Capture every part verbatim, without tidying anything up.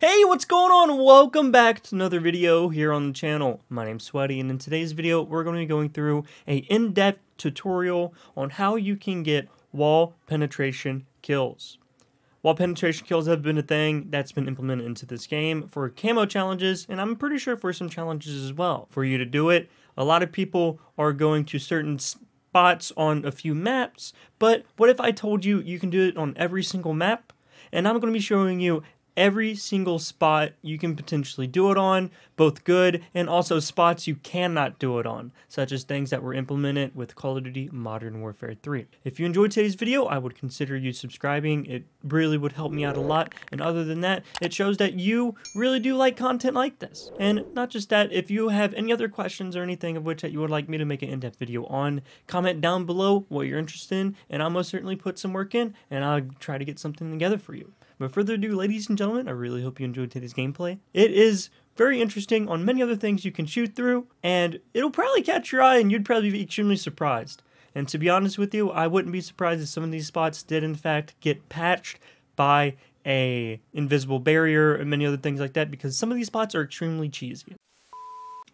Hey, what's going on? Welcome back to another video here on the channel. My name's Sweaty, and in today's video, we're going to be going through an in-depth tutorial on how you can get wall penetration kills. Wall penetration kills have been a thing that's been implemented into this game for camo challenges, and I'm pretty sure for some challenges as well. For you to do it, a lot of people are going to certain spots on a few maps, but what if I told you you can do it on every single map? And I'm going to be showing you every single spot you can potentially do it on, both good and also spots you cannot do it on, such as things that were implemented with Call of Duty Modern Warfare three. If you enjoyed today's video, I would consider you subscribing. It really would help me out a lot, and other than that, it shows that you really do like content like this. And not just that, if you have any other questions or anything of which that you would like me to make an in-depth video on, comment down below what you're interested in, and I'll most certainly put some work in, and I'll try to get something together for you. But further ado, ladies and gentlemen, I really hope you enjoyed today's gameplay. It is very interesting on many other things you can shoot through, and it'll probably catch your eye and you'd probably be extremely surprised. And to be honest with you, I wouldn't be surprised if some of these spots did in fact get patched by a invisible barrier and many other things like that, because some of these spots are extremely cheesy.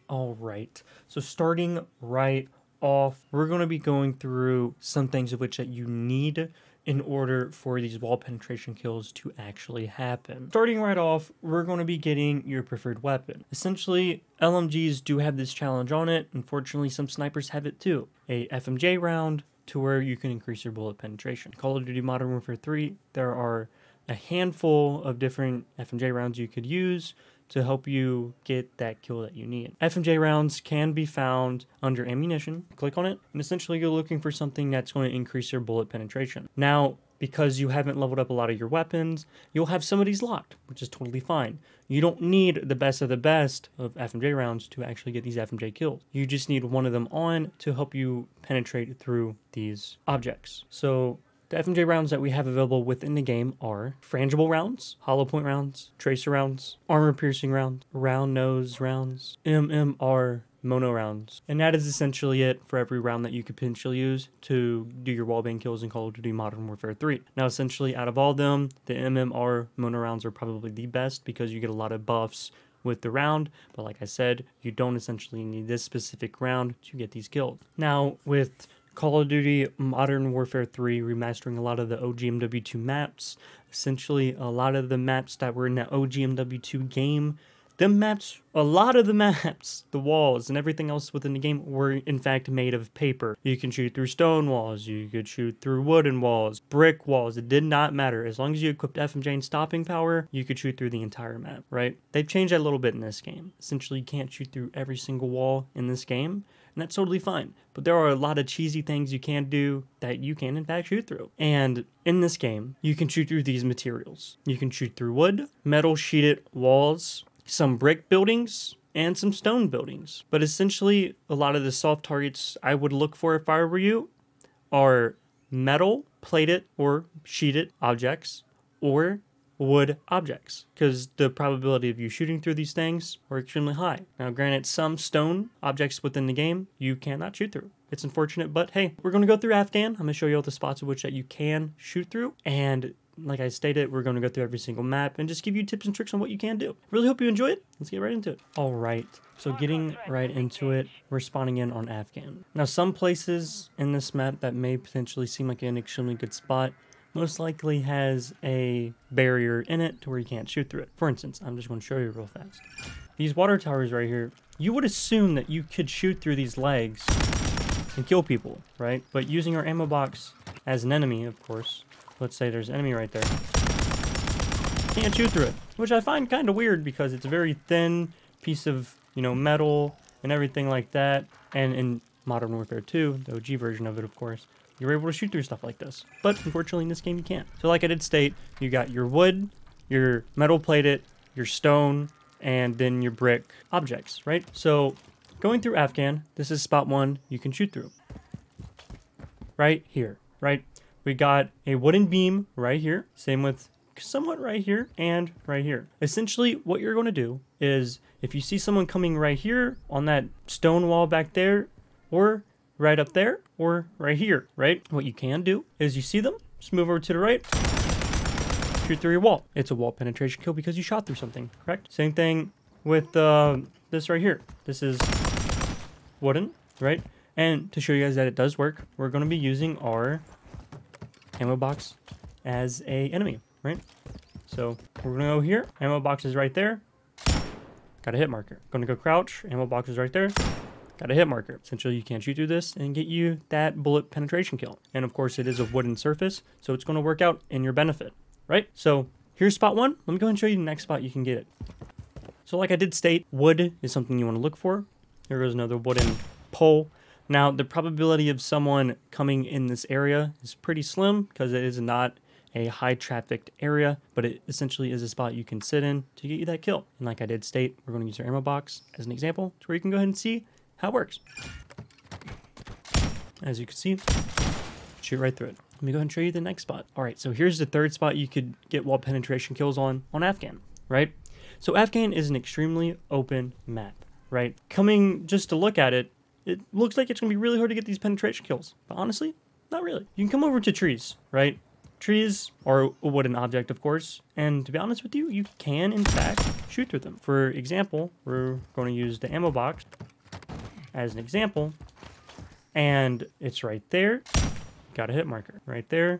All right, so starting right off, we're gonna be going through some things of which that you need in order for these wall penetration kills to actually happen. Starting right off, we're going to be getting your preferred weapon. Essentially, L M Gs do have this challenge on it. Unfortunately, some snipers have it too. A F M J round to where you can increase your bullet penetration. Call of Duty Modern Warfare three, there are a handful of different F M J rounds you could use to help you get that kill that you need. F M J rounds can be found under ammunition. Click on it, and essentially you're looking for something that's going to increase your bullet penetration. Now, because you haven't leveled up a lot of your weapons, you'll have some of these locked, which is totally fine. You don't need the best of the best of F M J rounds to actually get these F M J kills. You just need one of them on to help you penetrate through these objects. So the F M J rounds that we have available within the game are frangible rounds, hollow point rounds, tracer rounds, armor piercing rounds, round nose rounds, M M R mono rounds. And that is essentially it for every round that you could potentially use to do your wallbang kills in Call of Duty Modern Warfare three. Now, essentially out of all of them, the M M R mono rounds are probably the best because you get a lot of buffs with the round, but like I said, you don't essentially need this specific round to get these kills. Now, with Call of Duty Modern Warfare three remastering a lot of the O G M W two maps, essentially a lot of the maps that were in that O G M W two game, the maps, a lot of the maps, the walls and everything else within the game were in fact made of paper. You can shoot through stone walls, you could shoot through wooden walls, brick walls, it did not matter. As long as you equipped F M J and stopping power, you could shoot through the entire map, right? They've changed that a little bit in this game. Essentially, you can't shoot through every single wall in this game, and that's totally fine. But there are a lot of cheesy things you can do that you can in fact shoot through. And in this game, you can shoot through these materials. You can shoot through wood, metal sheeted walls, some brick buildings, and some stone buildings. But essentially, a lot of the soft targets I would look for if I were you are metal plated or sheeted objects or wood objects, because the probability of you shooting through these things are extremely high. Now, granted, some stone objects within the game you cannot shoot through. It's unfortunate, but hey, we're going to go through Afghan. I'm going to show you all the spots of which that you can shoot through, and like I stated, we're going to go through every single map and just give you tips and tricks on what you can do. Really hope you enjoy it. Let's get right into it. All right, so getting right into it, we're spawning in on Afghan. Now, some places in this map that may potentially seem like an extremely good spot most likely has a barrier in it to where you can't shoot through it. For instance, I'm just going to show you real fast. These water towers right here, you would assume that you could shoot through these legs and kill people, right? But using our ammo box as an enemy, of course, let's say there's an enemy right there, can't shoot through it, which I find kind of weird because it's a very thin piece of, you know, metal and everything like that. And in Modern Warfare two, the O G version of it, of course, you're able to shoot through stuff like this, but unfortunately in this game you can't. So like I did state, you got your wood, your metal plated, your stone, and then your brick objects, right? So going through Afghan, this is spot one you can shoot through. Right here, right? We got a wooden beam right here, same with somewhat right here and right here. Essentially what you're going to do is if you see someone coming right here on that stone wall back there, or right up there, or right here, right? What you can do is you see them, just move over to the right, shoot through your wall. It's a wall penetration kill because you shot through something, correct? Same thing with uh, this right here. This is wooden, right? And to show you guys that it does work, we're going to be using our ammo box as a enemy, right? So we're going to go here. Ammo box is right there. Got a hit marker. Going to go crouch. Ammo box is right there. Got a hit marker. Essentially, you can shoot through this and get you that bullet penetration kill. And of course, it is a wooden surface, so it's going to work out in your benefit, right? So here's spot one. Let me go ahead and show you the next spot you can get it. So like I did state, wood is something you want to look for. Here goes another wooden pole. Now, the probability of someone coming in this area is pretty slim because it is not a high trafficked area, but it essentially is a spot you can sit in to get you that kill. And like I did state, we're going to use our ammo box as an example to where you can go ahead and see how it works. As you can see, shoot right through it. Let me go ahead and show you the next spot. All right, so here's the third spot you could get wall penetration kills on, on Afghan, right? So Afghan is an extremely open map, right? Coming just to look at it, it looks like it's gonna be really hard to get these penetration kills, but honestly, not really. You can come over to trees, right? Trees are a wooden object, of course, and to be honest with you, you can, in fact, shoot through them. For example, we're gonna use the ammo box as an example, and it's right there. Got a hit marker right there.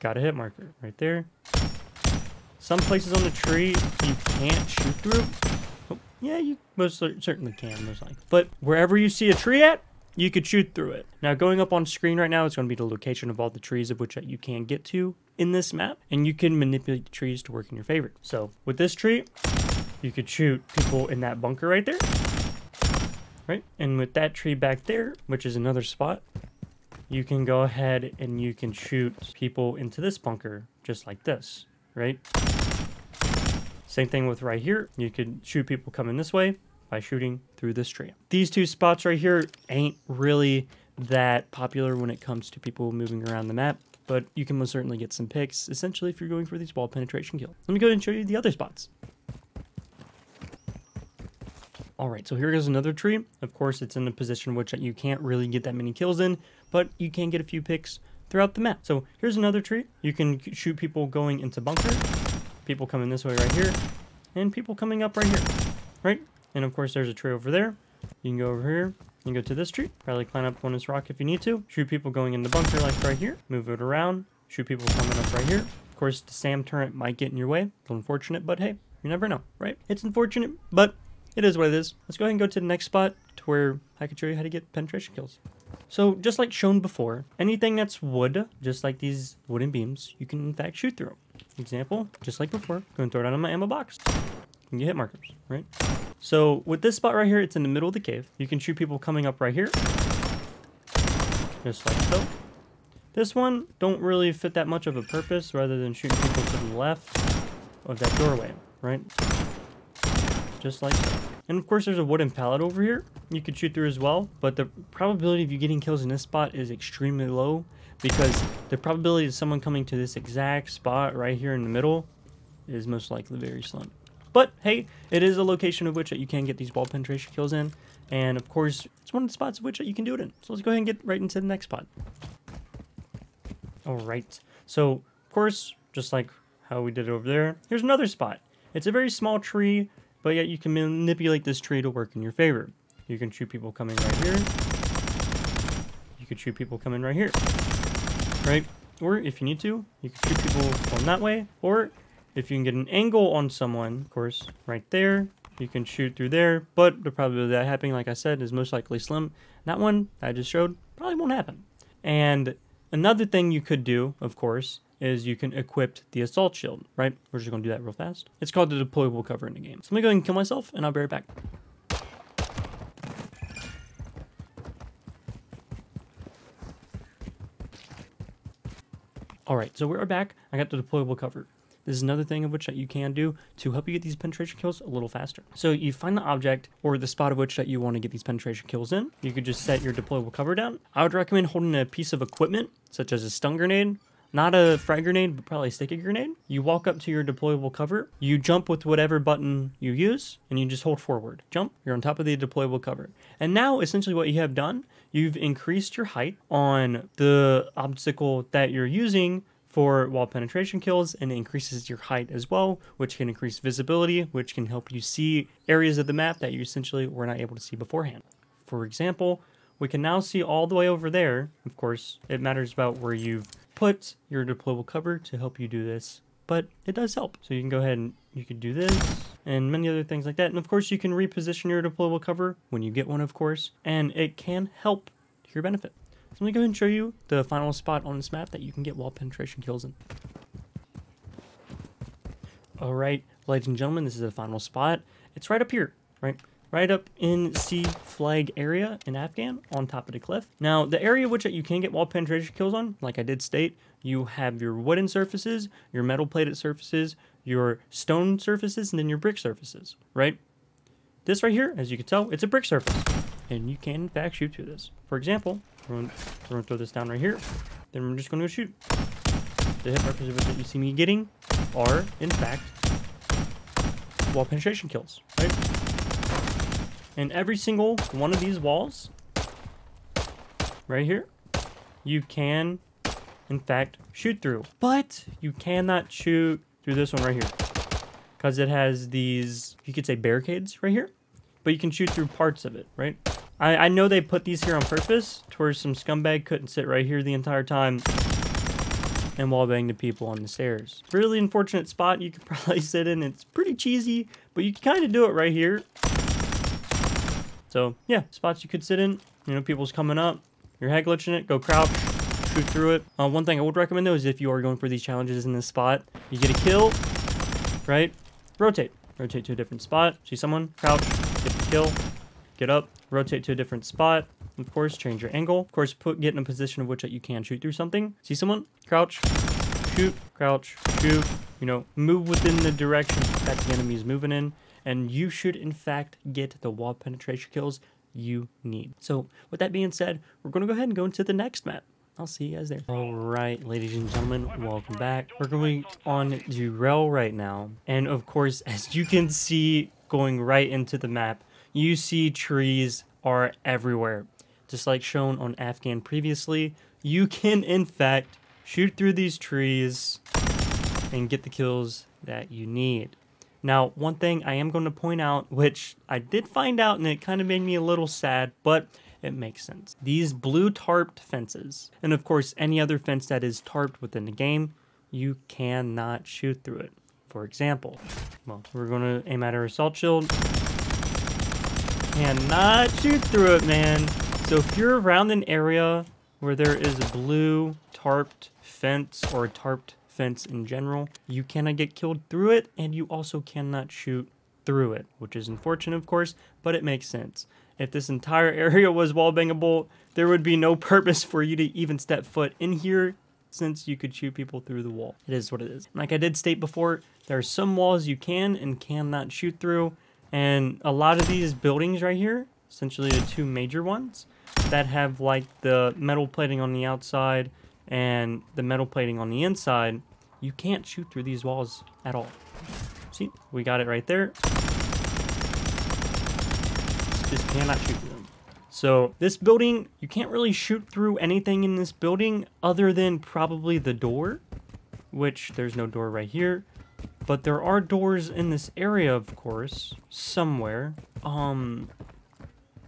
Got a hit marker right there. Some places on the tree you can't shoot through. Oh, yeah, you most certainly can, most likely. But wherever you see a tree at, you could shoot through it. Now, going up on screen right now, it's going to be the location of all the trees of which you can get to in this map, and you can manipulate the trees to work in your favor. So with this tree, you could shoot people in that bunker right there. Right? And with that tree back there, which is another spot, you can go ahead and you can shoot people into this bunker just like this, right? Same thing with right here. You could shoot people coming this way by shooting through this tree. These two spots right here ain't really that popular when it comes to people moving around the map, but you can most certainly get some picks, essentially, if you're going for these wall penetration kills. Let me go ahead and show you the other spots. All right, so here goes another tree. Of course, it's in a position which you can't really get that many kills in, but you can get a few picks throughout the map. So here's another tree. You can shoot people going into bunker, people coming this way right here, and people coming up right here, right? And of course, there's a tree over there. You can go over here, you can go to this tree, probably climb up on this rock if you need to, shoot people going in the bunker like right here, move it around, shoot people coming up right here. Of course, the SAM turret might get in your way. It's unfortunate, but hey, you never know, right? It's unfortunate, but it is what it is. Let's go ahead and go to the next spot to where I can show you how to get penetration kills. So just like shown before, anything that's wood, just like these wooden beams, you can in fact shoot through them. Example, just like before, going to throw it out on my ammo box. You can get hit markers, right? So with this spot right here, it's in the middle of the cave. You can shoot people coming up right here, just like so. This one don't really fit that much of a purpose rather than shooting people to the left of that doorway, right? Just like that. And of course, there's a wooden pallet over here you could shoot through as well, but the probability of you getting kills in this spot is extremely low because the probability of someone coming to this exact spot right here in the middle is most likely very slim. But hey, it is a location of which you can get these wall penetration kills in, and of course, it's one of the spots of which you can do it in. So let's go ahead and get right into the next spot. All right, so of course, just like how we did it over there, here's another spot. It's a very small tree, but yet you can manipulate this tree to work in your favor. You can shoot people coming right here. You could shoot people coming right here, right? Or if you need to, you can shoot people from that way. Or if you can get an angle on someone, of course, right there, you can shoot through there. But the probability of that happening, like I said, is most likely slim. That one I just showed probably won't happen. And another thing you could do, of course, is you can equip the assault shield, right? We're just gonna do that real fast. It's called the deployable cover in the game. So let me go ahead and kill myself and I'll be right back. All right, so we are back. I got the deployable cover. This is another thing of which that you can do to help you get these penetration kills a little faster. So you find the object or the spot of which that you want to get these penetration kills in. You could just set your deployable cover down. I would recommend holding a piece of equipment, such as a stun grenade, not a frag grenade, but probably a sticky grenade. You walk up to your deployable cover, you jump with whatever button you use, and you just hold forward. Jump, you're on top of the deployable cover. And now essentially what you have done, you've increased your height on the obstacle that you're using for wall penetration kills, and it increases your height as well, which can increase visibility, which can help you see areas of the map that you essentially were not able to see beforehand. For example, we can now see all the way over there. Of course, it matters about where you've put your deployable cover to help you do this, but it does help. So you can go ahead and you could do this and many other things like that. And of course, you can reposition your deployable cover when you get one, of course, and it can help to your benefit. So let me go ahead and show you the final spot on this map that you can get wall penetration kills in. All right, ladies and gentlemen, this is the final spot. It's right up here, right? Right up in C flag area in Afghan on top of the cliff. Now, the area which you can get wall penetration kills on, like I did state, you have your wooden surfaces, your metal plated surfaces, your stone surfaces, and then your brick surfaces, right? This right here, as you can tell, it's a brick surface. And you can in fact shoot through this. For example, we're gonna, we're gonna throw this down right here. Then we're just gonna go shoot. The hit markers that you see me getting are in fact wall penetration kills, right? And every single one of these walls right here, you can in fact shoot through, but you cannot shoot through this one right here because it has these, you could say, barricades right here, but you can shoot through parts of it, right? I, I know they put these here on purpose to where some scumbag couldn't sit right here the entire time and wallbang the people on the stairs. Really unfortunate spot you could probably sit in. It's pretty cheesy, but you can kind of do it right here. So yeah, spots you could sit in, you know, people's coming up, you're head glitching it, go crouch, shoot through it. Uh, one thing I would recommend though is if you are going for these challenges in this spot, you get a kill, right? Rotate, rotate to a different spot, see someone, crouch, get the kill, get up, rotate to a different spot. Of course, change your angle. Of course, put get in a position of which you can shoot through something. See someone, crouch, shoot, crouch, shoot, you know, move within the direction that the enemy is moving in. And you should, in fact, get the wall penetration kills you need. So with that being said, we're going to go ahead and go into the next map. I'll see you guys there. All right, ladies and gentlemen, welcome back. We're going on Derail right now. And of course, as you can see, going right into the map, you see trees are everywhere. Just like shown on Afghan previously, you can, in fact, shoot through these trees and get the kills that you need. Now, one thing I am going to point out, which I did find out and it kind of made me a little sad, but it makes sense. These blue tarped fences, and of course any other fence that is tarped within the game, you cannot shoot through it. For example, well, we're going to aim at our assault shield. Cannot shoot through it, man. So if you're around an area where there is a blue tarped fence or a tarped fence in general, you cannot get killed through it, and you also cannot shoot through it, which is unfortunate, of course, but it makes sense. If this entire area was wallbangable, there would be no purpose for you to even step foot in here, since you could shoot people through the wall. It is what it is. Like I did state before, there are some walls you can and cannot shoot through, and a lot of these buildings right here, essentially the two major ones that have like the metal plating on the outside and the metal plating on the inside, you can't shoot through these walls at all. See, we got it right there. Just cannot shoot through them. So this building, you can't really shoot through anything in this building other than probably the door, which there's no door right here, but there are doors in this area, of course, somewhere. Um,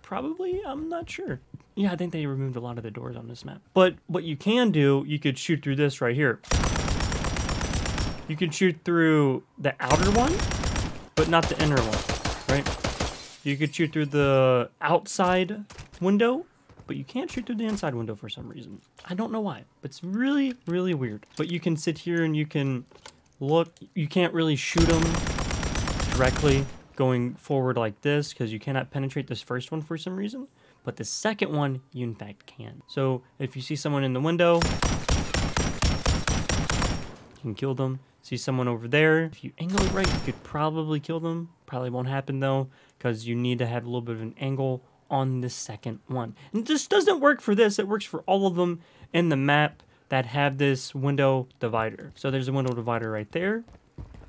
probably, I'm not sure. Yeah, I think they removed a lot of the doors on this map. But what you can do, you could shoot through this right here. You can shoot through the outer one, but not the inner one, right? You could shoot through the outside window, but you can't shoot through the inside window for some reason. I don't know why, but it's really, really weird. But you can sit here and you can look. You can't really shoot them directly going forward like this because you cannot penetrate this first one for some reason. But the second one, you in fact can. So if you see someone in the window, you can kill them. See someone over there, if you angle it right, you could probably kill them. Probably won't happen though, because you need to have a little bit of an angle on the second one. And this doesn't work for this, it works for all of them in the map that have this window divider. So there's a window divider right there.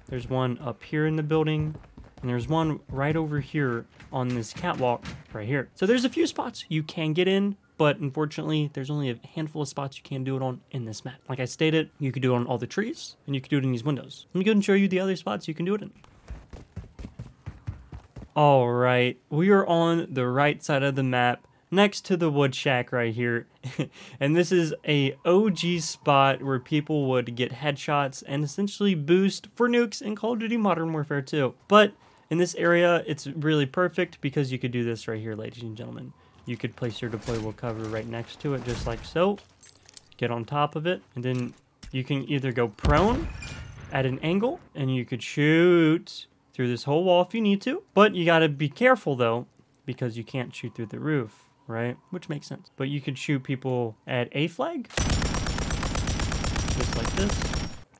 There's one up here in the building. And there's one right over here on this catwalk right here. So there's a few spots you can get in but unfortunately there's only a handful of spots you can do it on in this map. Like I stated, you could do it on all the trees and you could do it in these windows. Let me go ahead and show you the other spots you can do it in. All right, we are on the right side of the map next to the wood shack right here. And this is a O G spot where people would get headshots and essentially boost for nukes in Call of Duty Modern Warfare two. But in this area, it's really perfect because you could do this right here, ladies and gentlemen. You could place your deployable cover right next to it, just like so. Get on top of it, and then you can either go prone at an angle, and you could shoot through this whole wall if you need to. But you gotta be careful, though, because you can't shoot through the roof, right? Which makes sense. But you could shoot people at A flag, just like this.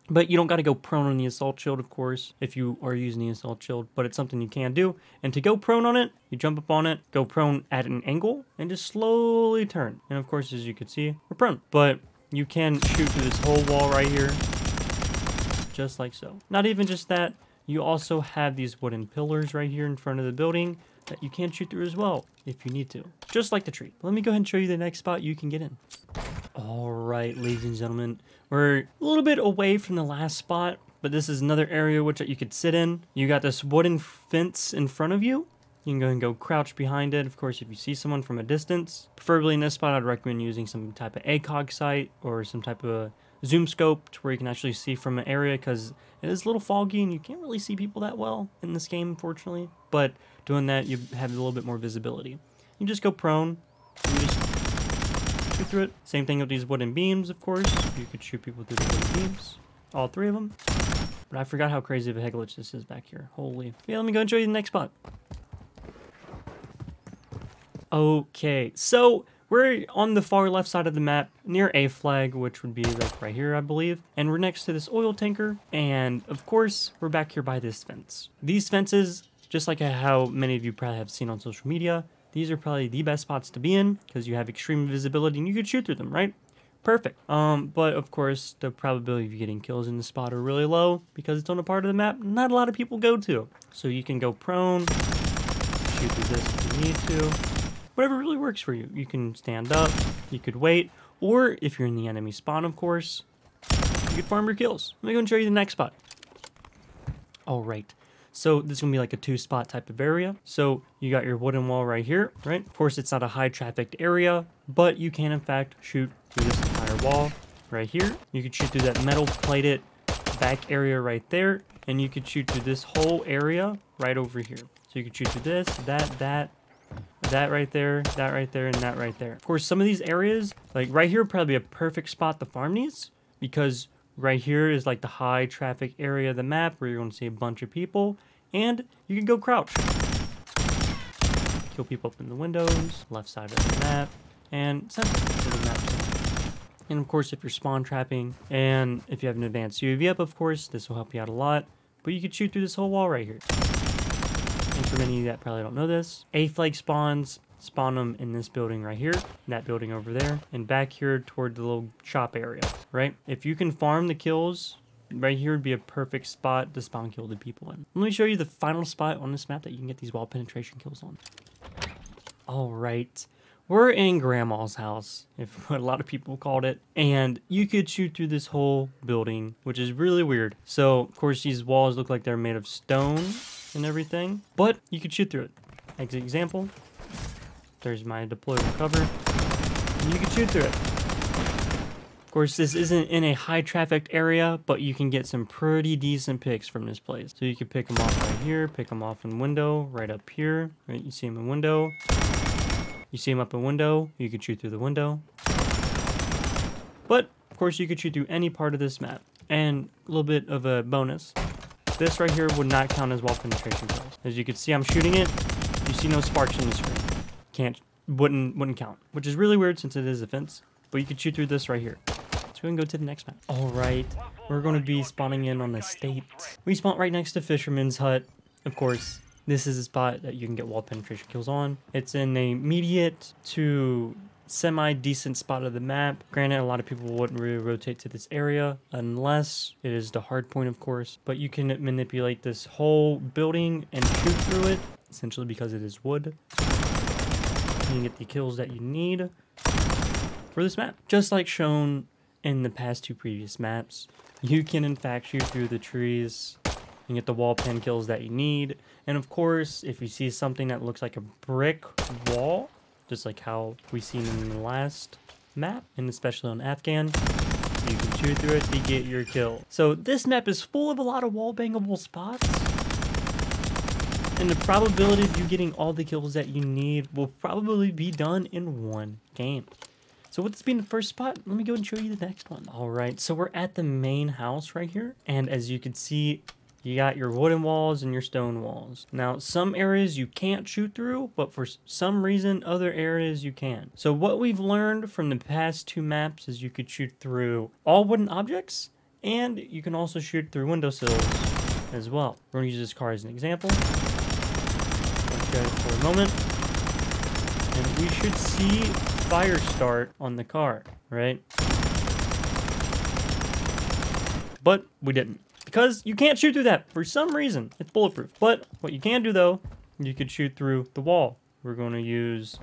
But you don't got to go prone on the assault shield, of course, if you are using the assault shield, but it's something you can do. And to go prone on it, you jump up on it, go prone at an angle, and just slowly turn. And of course, as you can see, we're prone. But you can shoot through this whole wall right here, just like so. Not even just that, you also have these wooden pillars right here in front of the building that you can shoot through as well, if you need to. Just like the tree. Let me go ahead and show you the next spot you can get in. All right, ladies and gentlemen, we're a little bit away from the last spot, but this is another area which you could sit in. You got this wooden fence in front of you. You can go and go crouch behind it. Of course, if you see someone from a distance, preferably in this spot, I'd recommend using some type of ACOG sight or some type of zoom scope to where you can actually see from an area, because it is a little foggy and you can't really see people that well in this game, unfortunately. But doing that, you have a little bit more visibility. You just go prone. You just through it. Same thing with these wooden beams, of course. You could shoot people through the wooden beams. All three of them. But I forgot how crazy of a head glitch this is back here. Holy. Yeah, let me go and show you the next spot. Okay, so we're on the far left side of the map near A flag, which would be like right here, I believe. And we're next to this oil tanker. And of course, we're back here by this fence. These fences, just like how many of you probably have seen on social media, these are probably the best spots to be in because you have extreme visibility and you could shoot through them, right? Perfect. Um, but of course, the probability of getting kills in this spot are really low because it's on a part of the map not a lot of people go to. So you can go prone, shoot through this if you need to. Whatever really works for you. You can stand up, you could wait, or if you're in the enemy spawn, of course, you could farm your kills. Let me go and show you the next spot. All right. So this is gonna be like a two spot type of area. So you got your wooden wall right here, right? Of course, it's not a high trafficked area, but you can in fact shoot through this entire wall right here. You could shoot through that metal plated back area right there. And you could shoot through this whole area right over here. So you could shoot through this, that, that, that right there, that right there, and that right there. Of course, some of these areas, like right here, probably a perfect spot to farm these because right here is like the high traffic area of the map where you're going to see a bunch of people, and you can go crouch. Kill people up in the windows, left side of the map, and center of the map. And of course, if you're spawn trapping, and if you have an advanced U A V up, of course, this will help you out a lot, but you could shoot through this whole wall right here. And for many of you that probably don't know this, A flag spawns, spawn them in this building right here, that building over there, and back here toward the little shop area, right? If you can farm the kills, right here would be a perfect spot to spawn kill the people in. Let me show you the final spot on this map that you can get these wall penetration kills on. All right, we're in Grandma's house, if what a lot of people called it, and you could shoot through this whole building, which is really weird. So, of course, these walls look like they're made of stone and everything, but you could shoot through it. As an example, there's my deployable cover, and you can shoot through it. Of course, this isn't in a high trafficked area, but you can get some pretty decent picks from this place. So you can pick them off right here, pick them off in window, right up here, right? You see them in window, you see them up in window, you can shoot through the window. But of course you could shoot through any part of this map. And a little bit of a bonus, this right here would not count as wall penetration kills. As you can see, I'm shooting it, you see no sparks in the screen. Can't wouldn't wouldn't count, which is really weird since it is a fence, but you could shoot through this right here. So we can go to the next map. All right, we're going to be spawning in on Estate. We spawn right next to Fisherman's Hut. Of course, this is a spot that you can get wall penetration kills on. It's an immediate to semi-decent spot of the map. Granted, a lot of people wouldn't really rotate to this area unless it is the hard point, of course, but you can manipulate this whole building and shoot through it, essentially because it is wood. You can get the kills that you need. for this map. Just like shown in the past two previous maps, you can in fact shoot through the trees and get the wall pin kills that you need. And of course, if you see something that looks like a brick wall, just like how we seen in the last map, and especially on Afghan, you can shoot through it to get your kill. So this map is full of a lot of wall bangable spots, and the probability of you getting all the kills that you need will probably be done in one game. So with this being the first spot, let me go and show you the next one. All right, so we're at the main house right here. And as you can see, you got your wooden walls and your stone walls. Now, some areas you can't shoot through, but for some reason, other areas you can. So what we've learned from the past two maps is you could shoot through all wooden objects, and you can also shoot through windowsills as well. We're gonna use this car as an example. Okay, for a moment. And we should see fire start on the car, right? But we didn't, because you can't shoot through that for some reason. It's bulletproof. But what you can do though, you could shoot through the wall. We're going to use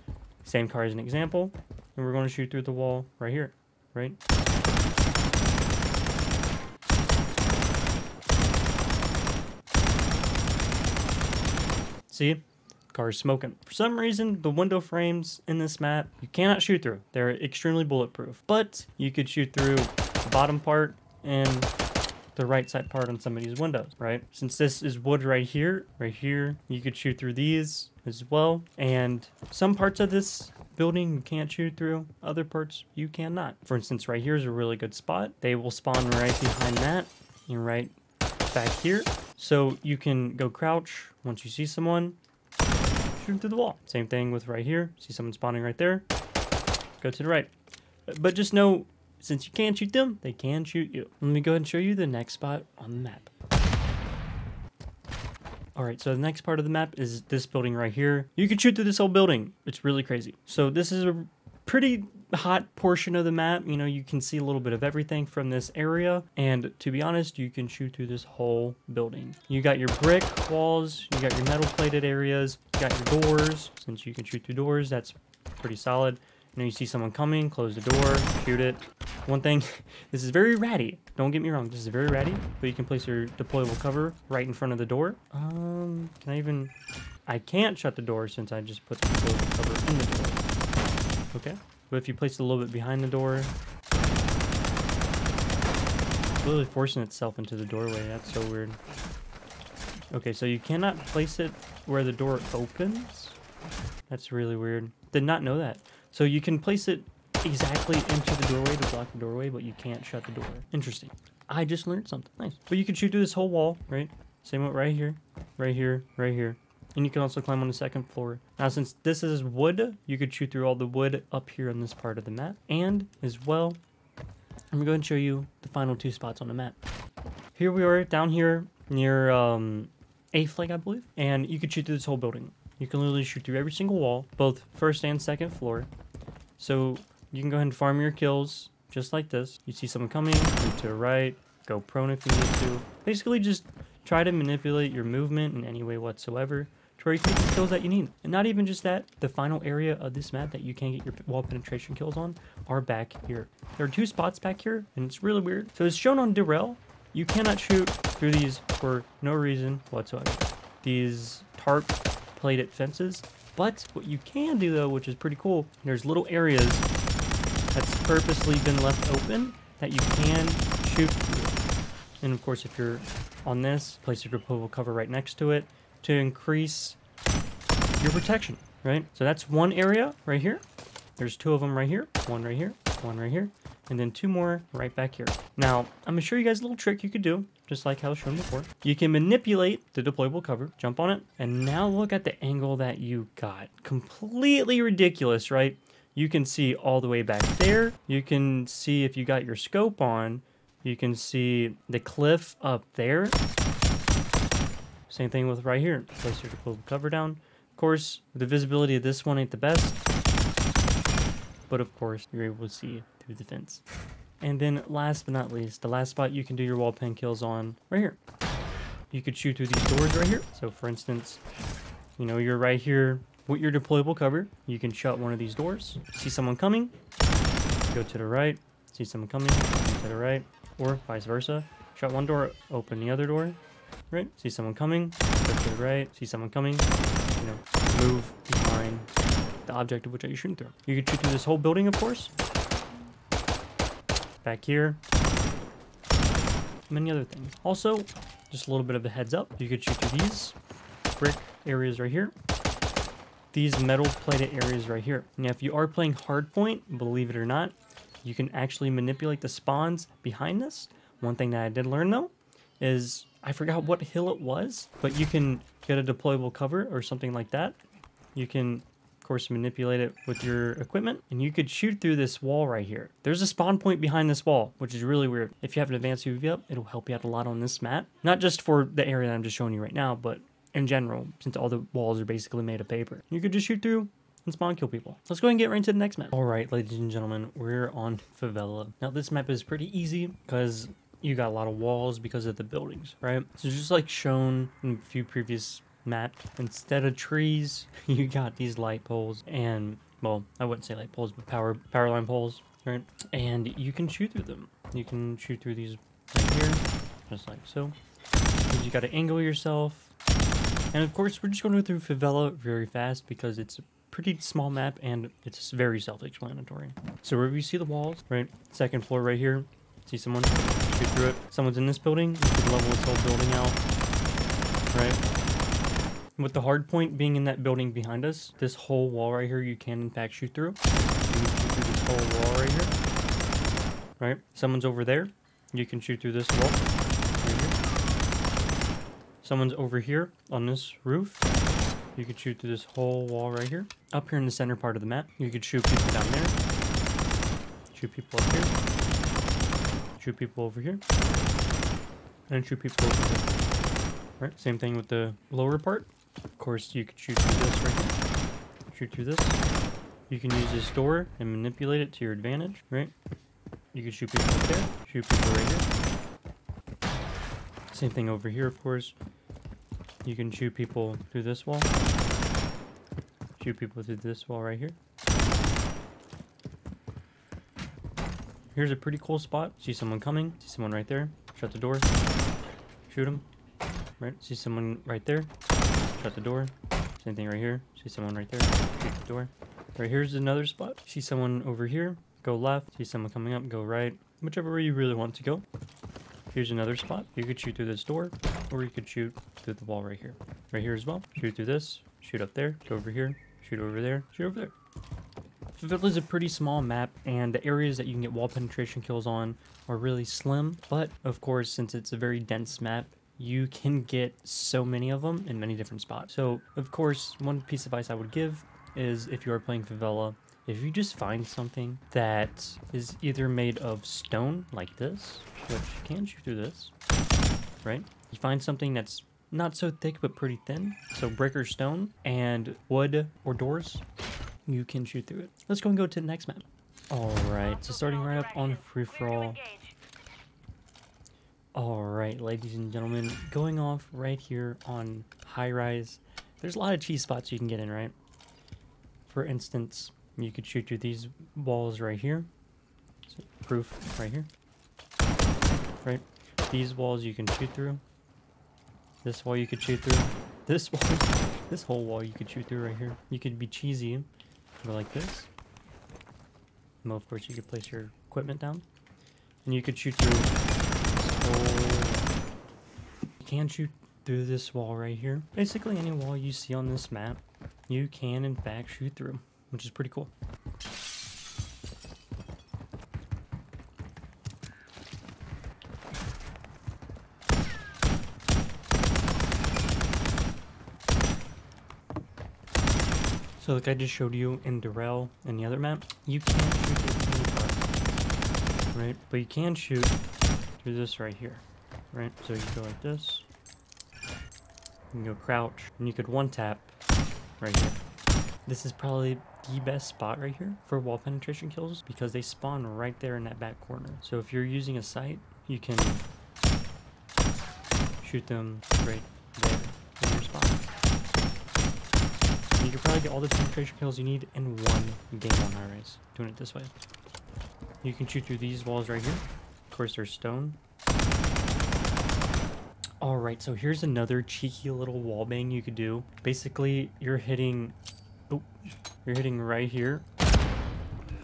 same car as an example, and we're going to shoot through the wall right here, right? See, car's smoking. For some reason, the window frames in this map, you cannot shoot through. They're extremely bulletproof, but you could shoot through the bottom part and the right side part on somebody's windows, right? Since this is wood right here, right here, you could shoot through these as well. And some parts of this building you can't shoot through, other parts you cannot. For instance, right here is a really good spot. They will spawn right behind that and right back here. So you can go crouch once you see someone, shoot through the wall. Same thing with right here. See someone spawning right there, go to the right. But just know, since you can't shoot them, they can shoot you. Let me go ahead and show you the next spot on the map. All right, so the next part of the map is this building right here. You can shoot through this whole building. It's really crazy. So this is a pretty hot portion of the map. You know, you can see a little bit of everything from this area. And to be honest, you can shoot through this whole building. You got your brick walls, you got your metal plated areas, you got your doors. Since you can shoot through doors, that's pretty solid. You know, you see someone coming, close the door, shoot it. One thing, this is very ratty. Don't get me wrong, this is very ratty, but you can place your deployable cover right in front of the door. Um, can I even, I can't shut the door since I just put the deployable cover in the door. Okay, but if you place it a little bit behind the door, it's literally forcing itself into the doorway. That's so weird. Okay, so you cannot place it where the door opens. That's really weird. Did not know that. So you can place it exactly into the doorway to block the doorway, but you can't shut the door. Interesting. I just learned something. Nice. But you can shoot through this whole wall, right? Same with right here, right here, right here. And you can also climb on the second floor. Now, since this is wood, you could shoot through all the wood up here on this part of the map. And as well, I'm going to show you the final two spots on the map. Here we are down here near um, A flag, I believe. And you could shoot through this whole building. You can literally shoot through every single wall, both first and second floor. So you can go ahead and farm your kills just like this. You see someone coming, move to the right, go prone if you need to. Basically just try to manipulate your movement in any way whatsoever to where you can get the kills that you need. And not even just that, the final area of this map that you can get your wall penetration kills on are back here. There are two spots back here, and it's really weird. So as shown on Derail, you cannot shoot through these for no reason whatsoever. These tarp plated fences. But what you can do though, which is pretty cool, there's little areas that's purposely been left open that you can shoot through. And of course, if you're on this, place your deployable cover right next to it to increase your protection, right? So that's one area right here. There's two of them right here, one right here, one right here, and then two more right back here. Now, I'm gonna show you guys a little trick you could do, just like how shown before. You can manipulate the deployable cover, jump on it, and now look at the angle that you got. Completely ridiculous, right? You can see all the way back there. You can see if you got your scope on, you can see the cliff up there. Same thing with right here. Place your deployable cover down. Of course, the visibility of this one ain't the best, but of course, you're able to see through the fence. And then last but not least, the last spot you can do your wall pin kills on right here. You could shoot through these doors right here. So for instance, you know, you're right here with your deployable cover. You can shut one of these doors. See someone coming, Go to the right. See someone coming. To the right. Or vice versa. Shut one door, open the other door. Right? See someone coming. Go to the right. See someone coming. You know, move behind the object of which you're shooting through. You could shoot through this whole building, of course. Back here. Many other things. Also, just a little bit of a heads up. You could shoot through these brick areas right here. These metal plated areas right here. Now, if you are playing hardpoint, believe it or not, you can actually manipulate the spawns behind this. One thing that I did learn though is I forgot what hill it was, but you can get a deployable cover or something like that. You can, of course, manipulate it with your equipment, and you could shoot through this wall right here. There's a spawn point behind this wall, which is really weird. If you have an advanced U V up, it'll help you out a lot on this map. Not just for the area that I'm just showing you right now, but in general, since all the walls are basically made of paper. You could just shoot through and spawn kill people. Let's go ahead and get right into the next map. All right, ladies and gentlemen, we're on Favela. Now, this map is pretty easy because you got a lot of walls because of the buildings, right? So just like shown in a few previous maps, instead of trees, you got these light poles and, well, I wouldn't say light poles, but power, power line poles, right? And you can shoot through them. You can shoot through these right here, just like so. You got to angle yourself. And of course, we're just going to go through Favela very fast because it's a pretty small map and it's very self-explanatory. So wherever you see the walls, right? Second floor right here. See someone, shoot through it. Someone's in this building. You can level this whole building out, right? With the hard point being in that building behind us, this whole wall right here, you can in fact shoot through. You can shoot through this whole wall right here, right? Someone's over there. You can shoot through this wall. Someone's over here on this roof. You could shoot through this whole wall right here. Up here in the center part of the map, you could shoot people down there. Shoot people up here. Shoot people over here. And shoot people over here. Right, same thing with the lower part. Of course, you could shoot through this right here. Shoot through this. You can use this door and manipulate it to your advantage, right? You could shoot people up there. Shoot people right here. Same thing over here, of course. You can shoot people through this wall. Shoot people through this wall right here. Here's a pretty cool spot. See someone coming. See someone right there. Shut the door. Shoot him. Right. See someone right there. Shut the door. Same thing right here. See someone right there. Shoot the door. Right here's another spot. See someone over here. Go left. See someone coming up. Go right. Whichever way you really want to go. Here's another spot. You could shoot through this door, or you could shoot through the wall right here. Right here as well. Shoot through this. Shoot up there. Go over here. Shoot over there. Shoot over there. Favela is a pretty small map, and the areas that you can get wall penetration kills on are really slim. But, of course, since it's a very dense map, you can get so many of them in many different spots. So, of course, one piece of advice I would give is if you are playing Favela, if you just find something that is either made of stone, like this, which you can shoot through this, right? You find something that's not so thick, but pretty thin. So brick or stone and wood or doors, you can shoot through it. Let's go and go to the next map. All right, so starting right up on free-for-all. All right, ladies and gentlemen, going off right here on Highrise. There's a lot of cheese spots you can get in, right? For instance, you could shoot through these walls right here. So proof right here. Right? These walls you can shoot through. This wall you could shoot through. This wall. This whole wall you could shoot through right here. You could be cheesy. Go like this. Well, of course, you could place your equipment down. And you could shoot through this whole. You can shoot through this wall right here. Basically, any wall you see on this map, you can, in fact, shoot through, which is pretty cool. So like I just showed you in Derail and the other map, you can't shoot through any part, right? But you can shoot through this right here, right? So you go like this, and you'll crouch, and you could one tap right here. This is probably the best spot right here for wall penetration kills because they spawn right there in that back corner. So if you're using a sight, you can shoot them right there in your spot. And you can probably get all the penetration kills you need in one game on Highrise, doing it this way. You can shoot through these walls right here. Of course, there's stone. All right, so here's another cheeky little wall bang you could do. Basically, you're hitting, oh, you're hitting right here,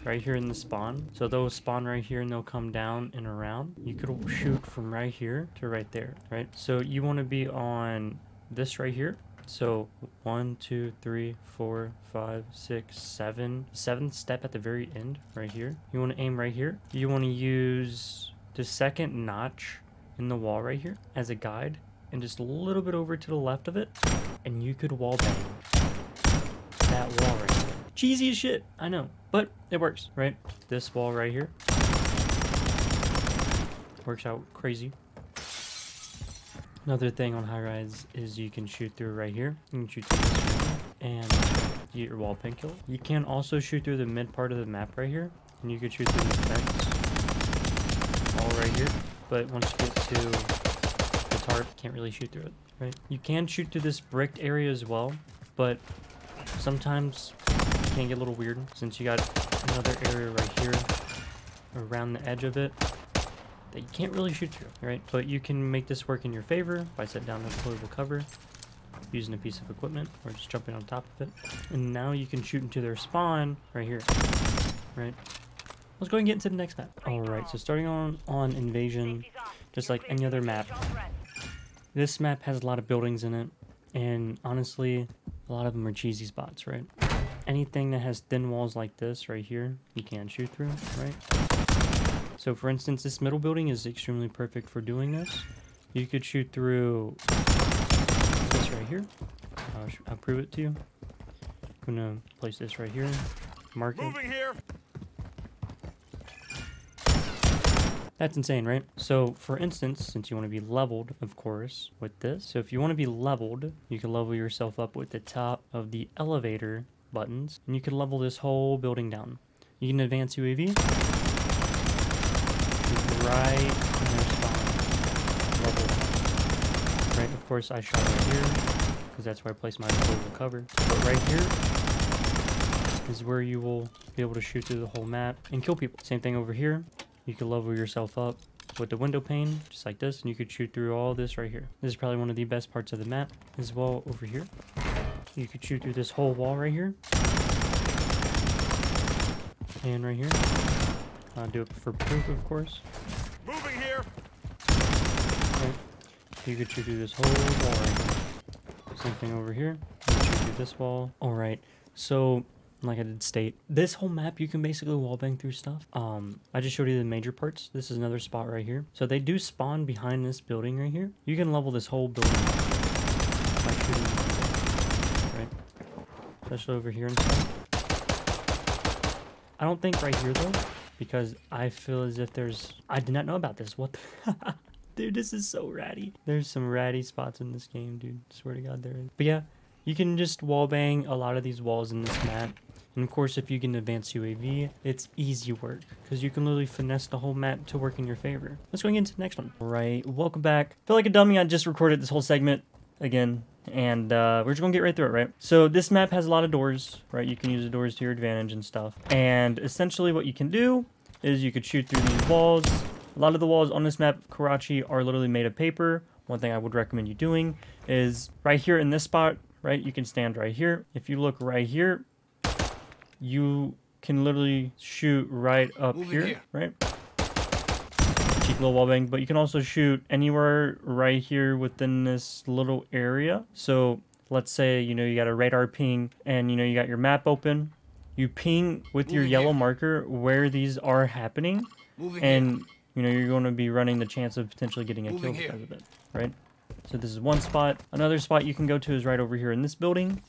right here in the spawn. So they'll spawn right here and they'll come down and around. You could shoot from right here to right there, right? So you want to be on this right here. So one, two, three, four, five, six, seven, seventh step at the very end right here. You want to aim right here. You want to use the second notch in the wall right here as a guide and just a little bit over to the left of it, and you could wall bang that wall right there. Cheesy as shit, I know, but it works, right? This wall right here works out crazy. Another thing on Highrise is you can shoot through right here. You can shoot through and you get your wall pin kill. You can also shoot through the mid part of the map right here, and you can shoot through this next wall right here. But once you get to the tarp, you can't really shoot through it, right? You can shoot through this bricked area as well, but sometimes it can get a little weird since you got another area right here around the edge of it that you can't really shoot through, right? But you can make this work in your favor by setting down a deployable cover, using a piece of equipment, or just jumping on top of it. And now you can shoot into their spawn right here, right? Let's go and get into the next map. All right, so starting on, on Invasion, just like any other map, this map has a lot of buildings in it, and honestly, a lot of them are cheesy spots, right? Anything that has thin walls like this right here, you can shoot through, right? So for instance, this middle building is extremely perfect for doing this. You could shoot through this right here. I'll, I'll prove it to you. I'm gonna place this right here, mark it. Moving here. That's insane, right? So for instance, since you want to be leveled, of course, with this. So if you want to be leveled, you can level yourself up with the top of the elevator buttons, and you can level this whole building down. You can advance U A V right in their spawn. Level. Right, of course I shot right here, because that's where I placed my deployable cover. But right here is where you will be able to shoot through the whole map and kill people. Same thing over here. You can level yourself up with the window pane, just like this, and you could shoot through all this right here. This is probably one of the best parts of the map as well over here. You could shoot through this whole wall right here. And right here. I'll do it for proof, of course. Moving here. Okay. You could shoot through this whole wall right here. Same thing over here. You could shoot through this wall. All right, so like I did state, this whole map, you can basically wallbang through stuff. Um, I just showed you the major parts. This is another spot right here. So they do spawn behind this building right here. You can level this whole building by shooting, right? Especially over here and stuff. I don't think right here though, because I feel as if there's, I did not know about this. What the, dude, this is so ratty. There's some ratty spots in this game, dude. Swear to God there is. But yeah, you can just wallbang a lot of these walls in this map. And of course, if you can advance U A V, it's easy work, because you can literally finesse the whole map to work in your favor. Let's go into the next one. All right, welcome back. Feel like a dummy, I just recorded this whole segment again, and uh, we're just gonna get right through it, right? So this map has a lot of doors, right? You can use the doors to your advantage and stuff. And essentially what you can do is you could shoot through these walls. A lot of the walls on this map, Karachi, are literally made of paper. One thing I would recommend you doing is right here in this spot, right? You can stand right here. If you look right here, you can literally shoot right up here, here, right? Cheap little wallbang, but you can also shoot anywhere right here within this little area. So let's say, you know, you got a radar ping and, you know, you got your map open. You ping with your Moving yellow here. marker where these are happening. Moving and, here. you know, you're going to be running the chance of potentially getting a Moving kill because here. of it, right? So this is one spot. Another spot you can go to is right over here in this building.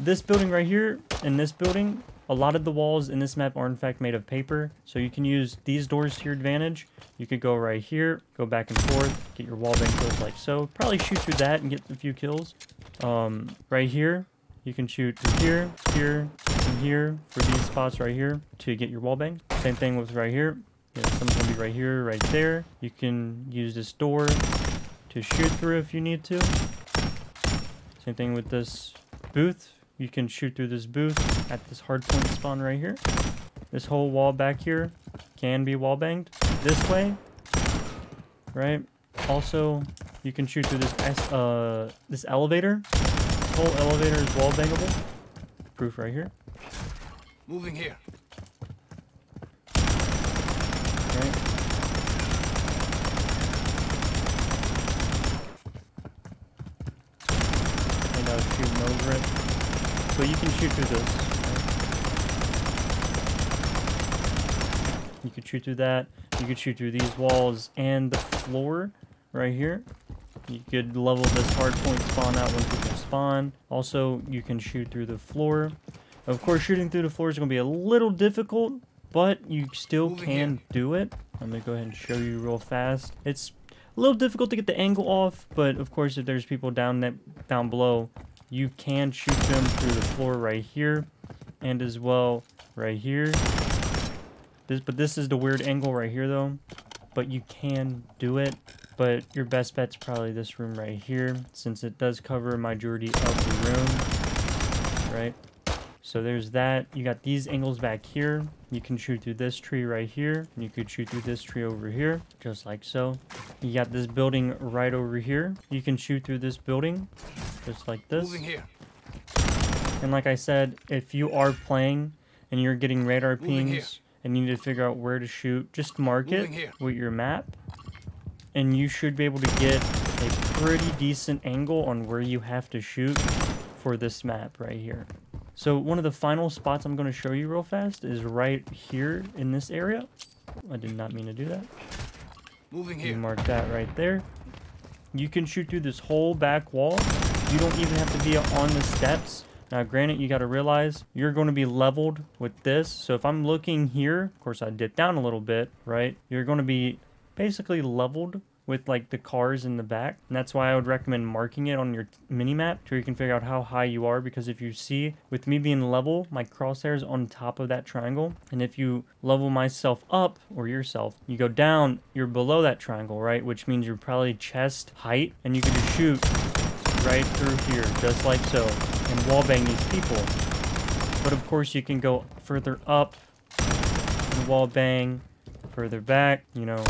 This building right here and this building, a lot of the walls in this map are in fact made of paper. So you can use these doors to your advantage. You could go right here, go back and forth, get your wall bang kills like so. Probably shoot through that and get a few kills. Um, right here, you can shoot through here, here, and here for these spots right here to get your wall bang. Same thing with right here. Yeah, someone's gonna be right here, right there. You can use this door to shoot through if you need to. Same thing with this booth. You can shoot through this booth at this hardpoint spawn right here. This whole wall back here can be wall banged this way, right? Also, you can shoot through this uh this elevator. This whole elevator is wall bangable. Proof right here. Moving here. Right. And I was shooting over it. So you can shoot through this. Right? You could shoot through that. You could shoot through these walls and the floor right here. You could level this hardpoint spawn out when people spawn. Also, you can shoot through the floor. Of course, shooting through the floor is going to be a little difficult, but you still Moving can in. do it. I'm going to go ahead and show you real fast. It's a little difficult to get the angle off, but of course, if there's people down that down below, you can shoot them through the floor right here, and as well right here. This, but this is the weird angle right here, though. But you can do it. But your best bet's probably this room right here, since it does cover majority of the room, right? So there's that. You got these angles back here. You can shoot through this tree right here. You could shoot through this tree over here, just like so. You got this building right over here. You can shoot through this building, just like this. Moving here. And like I said, if you are playing and you're getting radar pings and you need to figure out where to shoot, just mark it with your map. And you should be able to get a pretty decent angle on where you have to shoot for this map right here. So one of the final spots I'm going to show you real fast is right here in this area. I did not mean to do that. Moving here. You mark that right there. You can shoot through this whole back wall. You don't even have to be on the steps. Now, granted, you got to realize you're going to be leveled with this. So if I'm looking here, of course, I dip down a little bit, right? You're going to be basically leveled with like the cars in the back, and that's why I would recommend marking it on your mini map so you can figure out how high you are, because if you see with me being level, my crosshairs on top of that triangle, and if you level myself up or yourself, you go down, you're below that triangle, right? Which means you're probably chest height, and you can just shoot right through here just like so and wallbang these people. But of course, you can go further up and wallbang, further back, you know,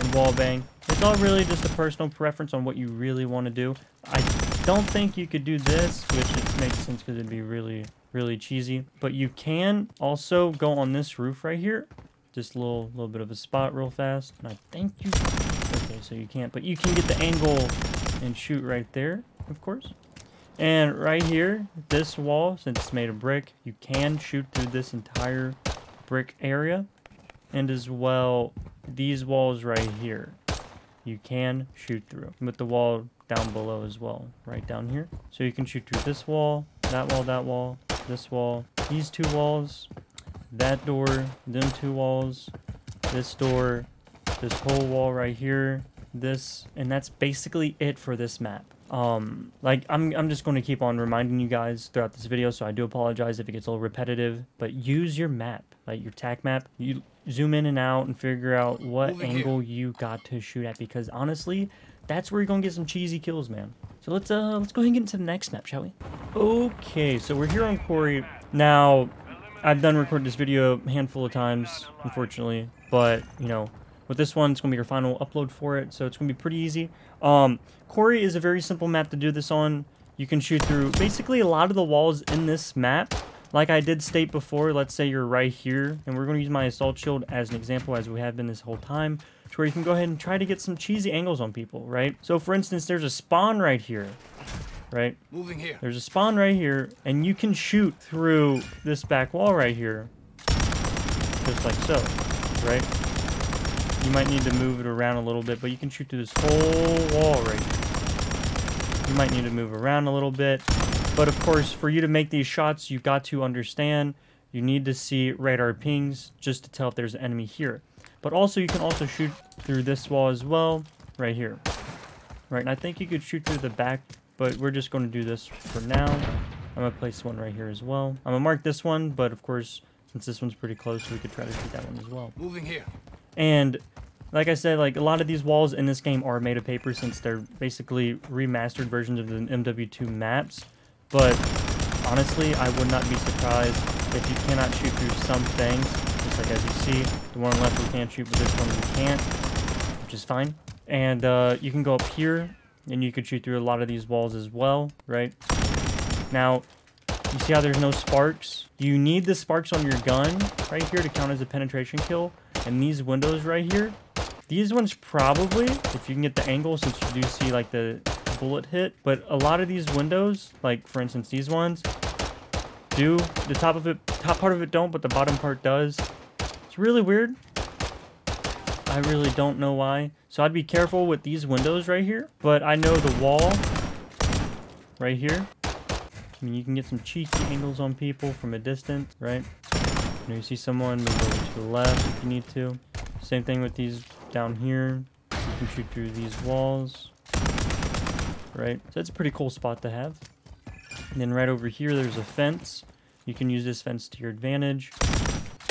and wall bang. It's all really just a personal preference on what you really want to do. I don't think you could do this, which it makes sense because it'd be really, really cheesy. But you can also go on this roof right here. Just a little, little bit of a spot real fast. And I think you... Okay, so you can't. But you can get the angle and shoot right there, of course. And right here, this wall, since it's made of brick, you can shoot through this entire brick area. And as well, these walls right here, you can shoot through. With the wall down below as well, right down here. So you can shoot through this wall, that wall, that wall, this wall, these two walls, that door, them two walls, this door, this whole wall right here, this, and that's basically it for this map. Um, like, I'm, I'm just going to keep on reminding you guys throughout this video, so I do apologize if it gets a little repetitive, but use your map, like your tack map. You zoom in and out and figure out what Moving angle here. you got to shoot at, because honestly, that's where you're going to get some cheesy kills, man. So let's, uh, let's go ahead and get into the next map, shall we? Okay, so we're here on Quarry. Now, I've done record this video a handful of times, unfortunately, but, you know, with this one, it's going to be your final upload for it, so it's going to be pretty easy. Um, Quarry is a very simple map to do this on. You can shoot through basically a lot of the walls in this map. Like I did state before, let's say you're right here, and we're going to use my assault shield as an example, as we have been this whole time, to where you can go ahead and try to get some cheesy angles on people, right? So, for instance, there's a spawn right here, right? Moving here. There's a spawn right here, and you can shoot through this back wall right here, just like so, right? You might need to move it around a little bit, but you can shoot through this whole wall right here. You might need to move around a little bit, but of course, for you to make these shots, you've got to understand you need to see radar pings just to tell if there's an enemy here. But also, you can also shoot through this wall as well, right here. Right, and I think you could shoot through the back, but we're just going to do this for now. I'm going to place one right here as well. I'm going to mark this one, but of course, since this one's pretty close, we could try to shoot that one as well. Moving here. And like I said, like a lot of these walls in this game are made of paper, since they're basically remastered versions of the M W two maps. But honestly, I would not be surprised that you cannot shoot through some things. Just like as you see, the one on the left we can't shoot, but this one we can't, which is fine. And uh, you can go up here, and you could shoot through a lot of these walls as well, right? Now, you see how there's no sparks? You need the sparks on your gun right here to count as a penetration kill. And these windows right here, these ones probably, if you can get the angle, since you do see like the bullet hit. But a lot of these windows, like for instance these ones, do the top of it, top part of it don't, but the bottom part does. It's really weird. I really don't know why. So I'd be careful with these windows right here. But I know the wall right here. I mean, you can get some cheeky angles on people from a distance, right? You know, you see someone, move over to the left if you need to. Same thing with these down here. You can shoot through these walls, right? So that's a pretty cool spot to have. And then right over here, there's a fence. You can use this fence to your advantage.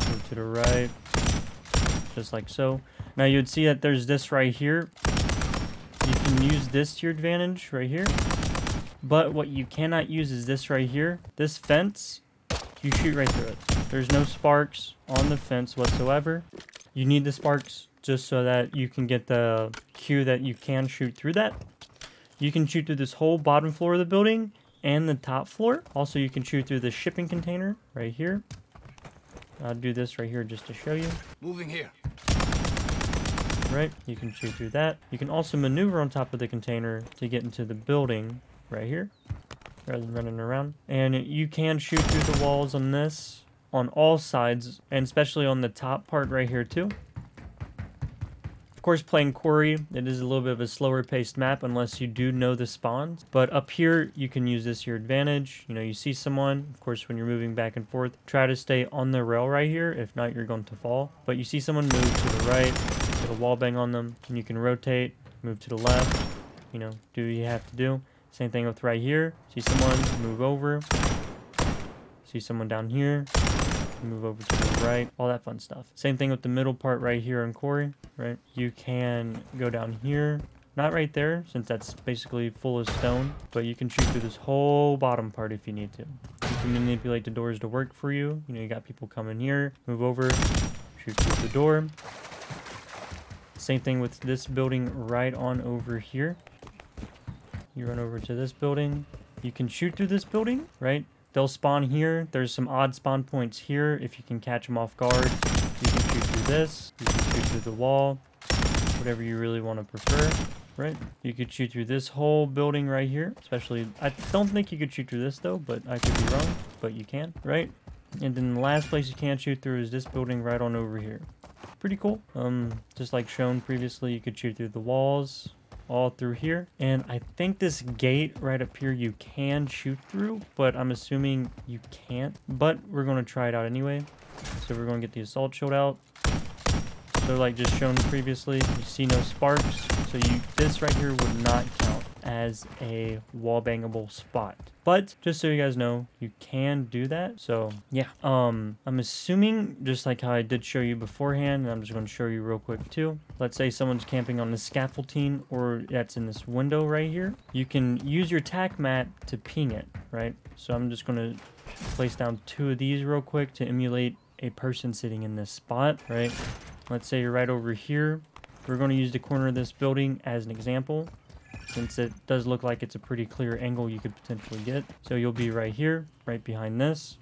Move to the right, just like so. Now you'd see that there's this right here. You can use this to your advantage right here. But what you cannot use is this right here. This fence, you shoot right through it. There's no sparks on the fence whatsoever. You need the sparks just so that you can get the cue that you can shoot through that. You can shoot through this whole bottom floor of the building and the top floor. Also, you can shoot through the shipping container right here. I'll do this right here just to show you. Moving here. Right, you can shoot through that. You can also maneuver on top of the container to get into the building right here, rather than running around. And you can shoot through the walls on this, on all sides, and especially on the top part right here too. Of course, playing Quarry, it is a little bit of a slower paced map unless you do know the spawns. But up here, you can use this to your advantage. You know, you see someone, of course, when you're moving back and forth, try to stay on the rail right here. If not, you're going to fall. But you see someone move to the right, put a wall bang on them, and you can rotate, move to the left, you know, do what you have to do. Same thing with right here. See someone, move over. See someone down here, move over to the right. All that fun stuff. Same thing with the middle part right here in Quarry, right? You can go down here. Not right there, since that's basically full of stone. But you can shoot through this whole bottom part if you need to. You can manipulate the doors to work for you. You know, you got people coming here. Move over, shoot through the door. Same thing with this building right on over here. You run over to this building. You can shoot through this building, right? They'll spawn here. There's some odd spawn points here. If you can catch them off guard, you can shoot through this. You can shoot through the wall, whatever you really want to prefer, right? You could shoot through this whole building right here. Especially, I don't think you could shoot through this though, but I could be wrong, but you can, right? And then the last place you can't shoot through is this building right on over here. Pretty cool. Um, just like shown previously, you could shoot through the walls, all through here. And I think this gate right up here you can shoot through, but I'm assuming you can't. But we're going to try it out anyway. So we're going to get the assault shield out. So like just shown previously, you see no sparks. So you, this right here would not count as a wall bangable spot. But just so you guys know, you can do that. So yeah, um, I'm assuming just like how I did show you beforehand, and I'm just going to show you real quick too. Let's say someone's camping on the scaffolding, or that's in this window right here. You can use your tac mat to ping it, right? So I'm just going to place down two of these real quick to emulate a person sitting in this spot, right? Let's say you're right over here. We're going to use the corner of this building as an example, since it does look like it's a pretty clear angle you could potentially get. So you'll be right here, right behind this.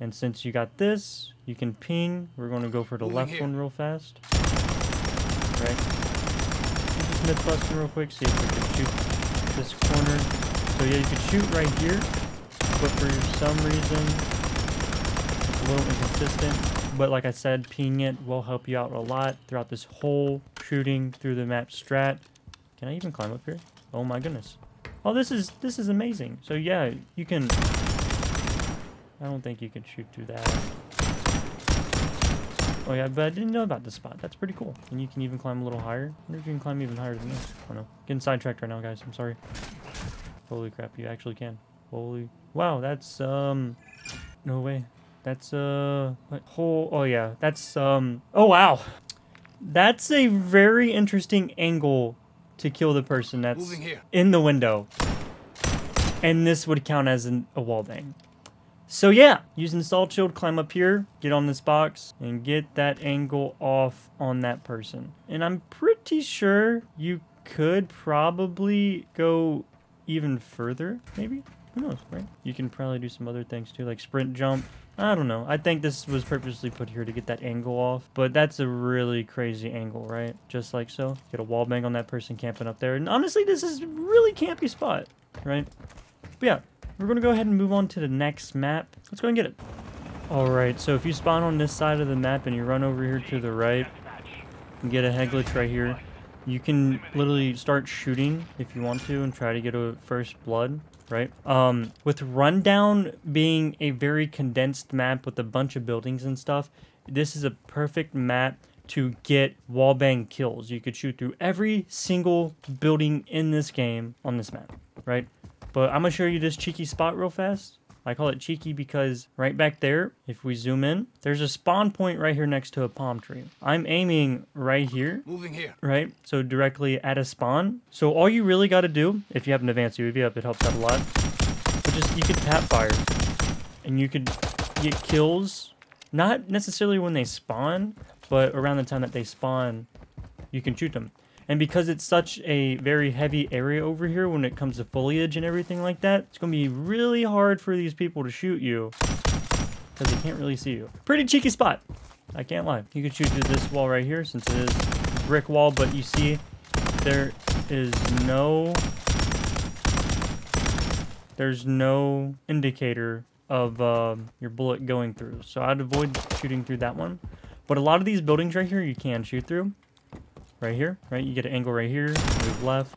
And since you got this, you can ping. We're going to go for the left one real fast. Right. Just myth busting real quick, see if we can shoot this corner. So yeah, you can shoot right here, but for some reason, it's a little inconsistent. But like I said, pinging it will help you out a lot throughout this whole shooting through the map strat. Can I even climb up here? Oh my goodness. Oh, this is this is amazing. So yeah, you can... I don't think you can shoot through that. Oh yeah, but I didn't know about this spot. That's pretty cool. And you can even climb a little higher. I wonder if you can climb even higher than this. I don't know. Getting sidetracked right now, guys. I'm sorry. Holy crap, you actually can. Holy... Wow, that's... um. No way. That's a uh, whole, oh yeah, that's, um, oh wow. That's a very interesting angle to kill the person that's in the window. And this would count as an, a wall bang. So yeah, use install shield, climb up here, get on this box, and get that angle off on that person. And I'm pretty sure you could probably go even further, maybe? Who knows, right? You can probably do some other things too, like sprint jump. I don't know. I think this was purposely put here to get that angle off, but that's a really crazy angle, right? Just like so. Get a wall bang on that person camping up there. And honestly, this is a really campy spot, right? But yeah, we're going to go ahead and move on to the next map. Let's go and get it. All right, so if you spawn on this side of the map and you run over here to the right and get a head glitch right here, you can literally start shooting if you want to and try to get a first blood. Right? Um, with Rundown being a very condensed map with a bunch of buildings and stuff, this is a perfect map to get wallbang kills. You could shoot through every single building in this game on this map, right? But I'm gonna show you this cheeky spot real fast. I call it cheeky because right back there, if we zoom in, there's a spawn point right here next to a palm tree. I'm aiming right here. Moving here. Right? So directly at a spawn. So all you really got to do, if you have an advanced U A V up, it helps out a lot. But just, you could tap fire. And you could get kills. Not necessarily when they spawn, but around the time that they spawn, you can shoot them. And because it's such a very heavy area over here when it comes to foliage and everything like that, it's going to be really hard for these people to shoot you because they can't really see you. Pretty cheeky spot. I can't lie. You can shoot through this wall right here since it is a brick wall, but you see there is no... There's no indicator of uh, your bullet going through. So I'd avoid shooting through that one. But a lot of these buildings right here you can shoot through. Right here, right? You get an angle right here, move left,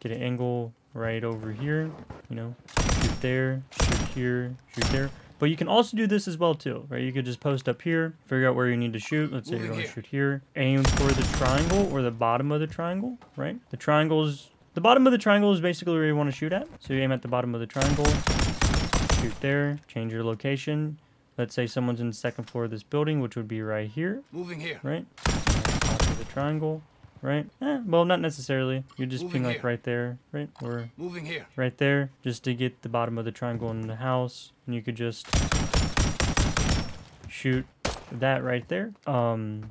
get an angle right over here, you know, shoot there, shoot here, shoot there. But you can also do this as well too, right? You could just post up here, figure out where you need to shoot. Let's say you want to shoot here. Aim for the triangle or the bottom of the triangle, right? The triangle's, the bottom of the triangle is basically where you want to shoot at. So you aim at the bottom of the triangle, shoot there, change your location. Let's say someone's in the second floor of this building, which would be right here. Moving here. Right? Top of the triangle. Right? Eh, well, not necessarily. You just ping like right there, right? Or moving here, right there, just to get the bottom of the triangle in the house, and you could just shoot that right there. Um,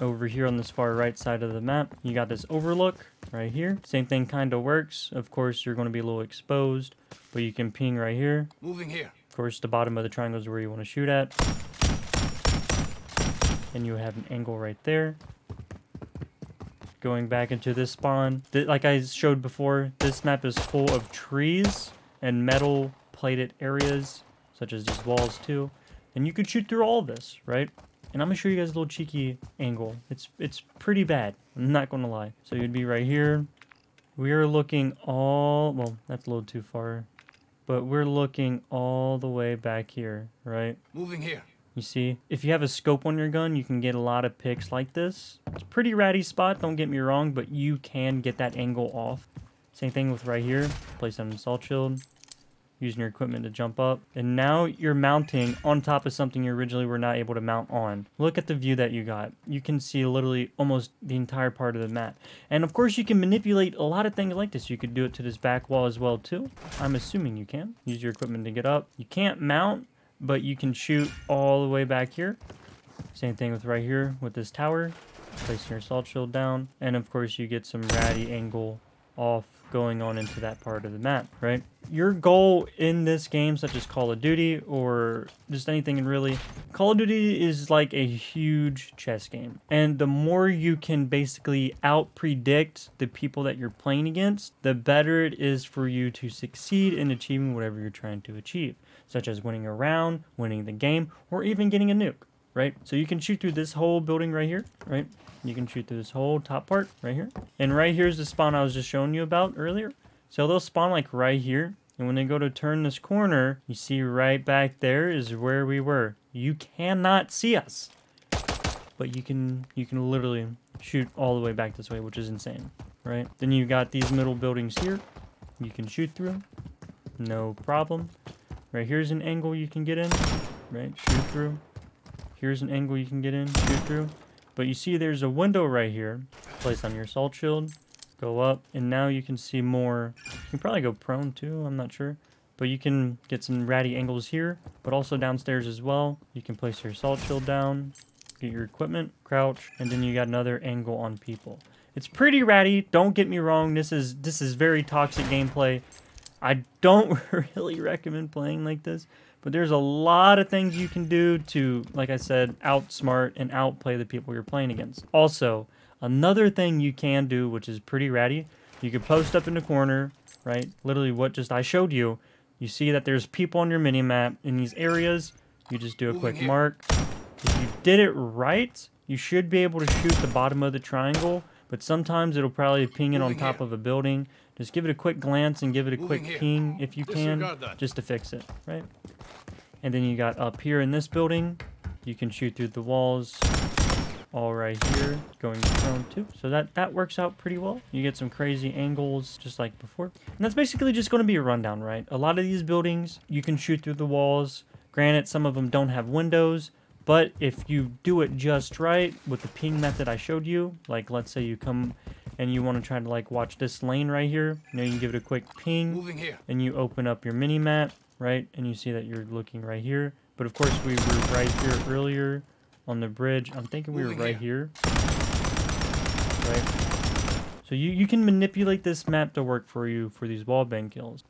over here on this far right side of the map, you got this overlook right here. Same thing kind of works. Of course, you're going to be a little exposed, but you can ping right here. Moving here. Of course, the bottom of the triangle is where you want to shoot at, and you have an angle right there. Going back into this spawn, like I showed before, this map is full of trees and metal plated areas, such as these walls too, and you could shoot through all this, right? And I'm gonna show you guys a little cheeky angle. It's it's pretty bad, I'm not gonna lie. So you'd be right here. We are looking all, well, that's a little too far, but we're looking all the way back here, right? Moving here. You see, if you have a scope on your gun, you can get a lot of picks like this. It's a pretty ratty spot, don't get me wrong, but you can get that angle off. Same thing with right here. Place an assault shield, using your equipment to jump up. And now you're mounting on top of something you originally were not able to mount on. Look at the view that you got. You can see literally almost the entire part of the map. And of course, you can manipulate a lot of things like this. You could do it to this back wall as well, too. I'm assuming you can. Use your equipment to get up. You can't mount, but you can shoot all the way back here. Same thing with right here with this tower. Place your assault shield down. And of course you get some ratty angle off going on into that part of the map, right? Your goal in this game, such as Call of Duty or just anything in really, Call of Duty is like a huge chess game. And the more you can basically out predict the people that you're playing against, the better it is for you to succeed in achieving whatever you're trying to achieve, such as winning a round, winning the game, or even getting a nuke, right? So you can shoot through this whole building right here, right? You can shoot through this whole top part right here. And right here's the spawn I was just showing you about earlier. So they'll spawn like right here. And when they go to turn this corner, you see right back there is where we were. You cannot see us, but you can you can literally shoot all the way back this way, which is insane, right? Then you got these middle buildings here. You can shoot through, no problem. Right here's an angle you can get in, right? Shoot through. Here's an angle you can get in, shoot through. But you see there's a window right here. Place on your assault shield. Go up. And now you can see more. You can probably go prone too. I'm not sure. But you can get some ratty angles here, but also downstairs as well. You can place your assault shield down, get your equipment, crouch, and then you got another angle on people. It's pretty ratty, don't get me wrong. This is this is very toxic gameplay. I don't really recommend playing like this, but there's a lot of things you can do to, like I said, outsmart and outplay the people you're playing against. Also, another thing you can do, which is pretty ratty, you can post up in the corner, right? Literally what just I showed you. You see that there's people on your mini-map in these areas. You just do a quick mark. If you did it right, you should be able to shoot the bottom of the triangle, but sometimes it'll probably ping it on top of a building. Just give it a quick glance and give it a quick ping if you can, just to fix it, right? And then you got up here in this building, you can shoot through the walls. All right here, going prone too. So that, that works out pretty well. You get some crazy angles just like before. And that's basically just gonna be a rundown, right? A lot of these buildings, you can shoot through the walls. Granted, some of them don't have windows, but if you do it just right with the ping method I showed you, like let's say you come and you wanna try to like watch this lane right here. Now you can give it a quick ping. Moving here. And you open up your mini map, right? And you see that you're looking right here. But of course we were right here earlier. On the bridge, I'm thinking we were right here. Right. So you, you can manipulate this map to work for you for these wall bang kills.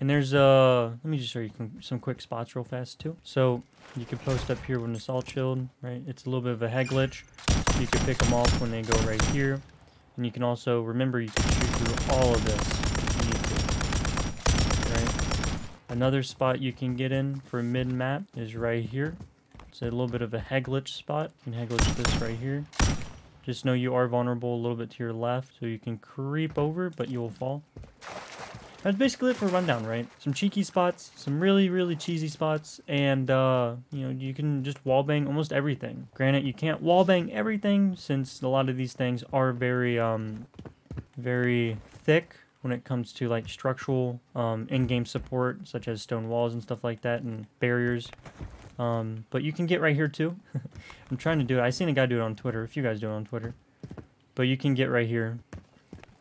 And there's uh, let me just show you some quick spots real fast too. So you can post up here with an assault shield, right? It's a little bit of a head glitch. You can pick them off when they go right here. And you can also, remember, you can shoot through all of this if you need to, right? Another spot you can get in for mid-map is right here. It's a little bit of a head glitch spot. You can head glitch this right here. Just know you are vulnerable a little bit to your left, so you can creep over, but you will fall. That's basically it for Rundown, right? Some cheeky spots, some really, really cheesy spots, and, uh, you know, you can just wallbang almost everything. Granted, you can't wallbang everything, since a lot of these things are very, um, very thick when it comes to, like, structural um, in-game support, such as stone walls and stuff like that, and barriers. Um, but you can get right here too. I'm trying to do it. I seen a guy do it on Twitter. A few guys do it on Twitter. But you can get right here.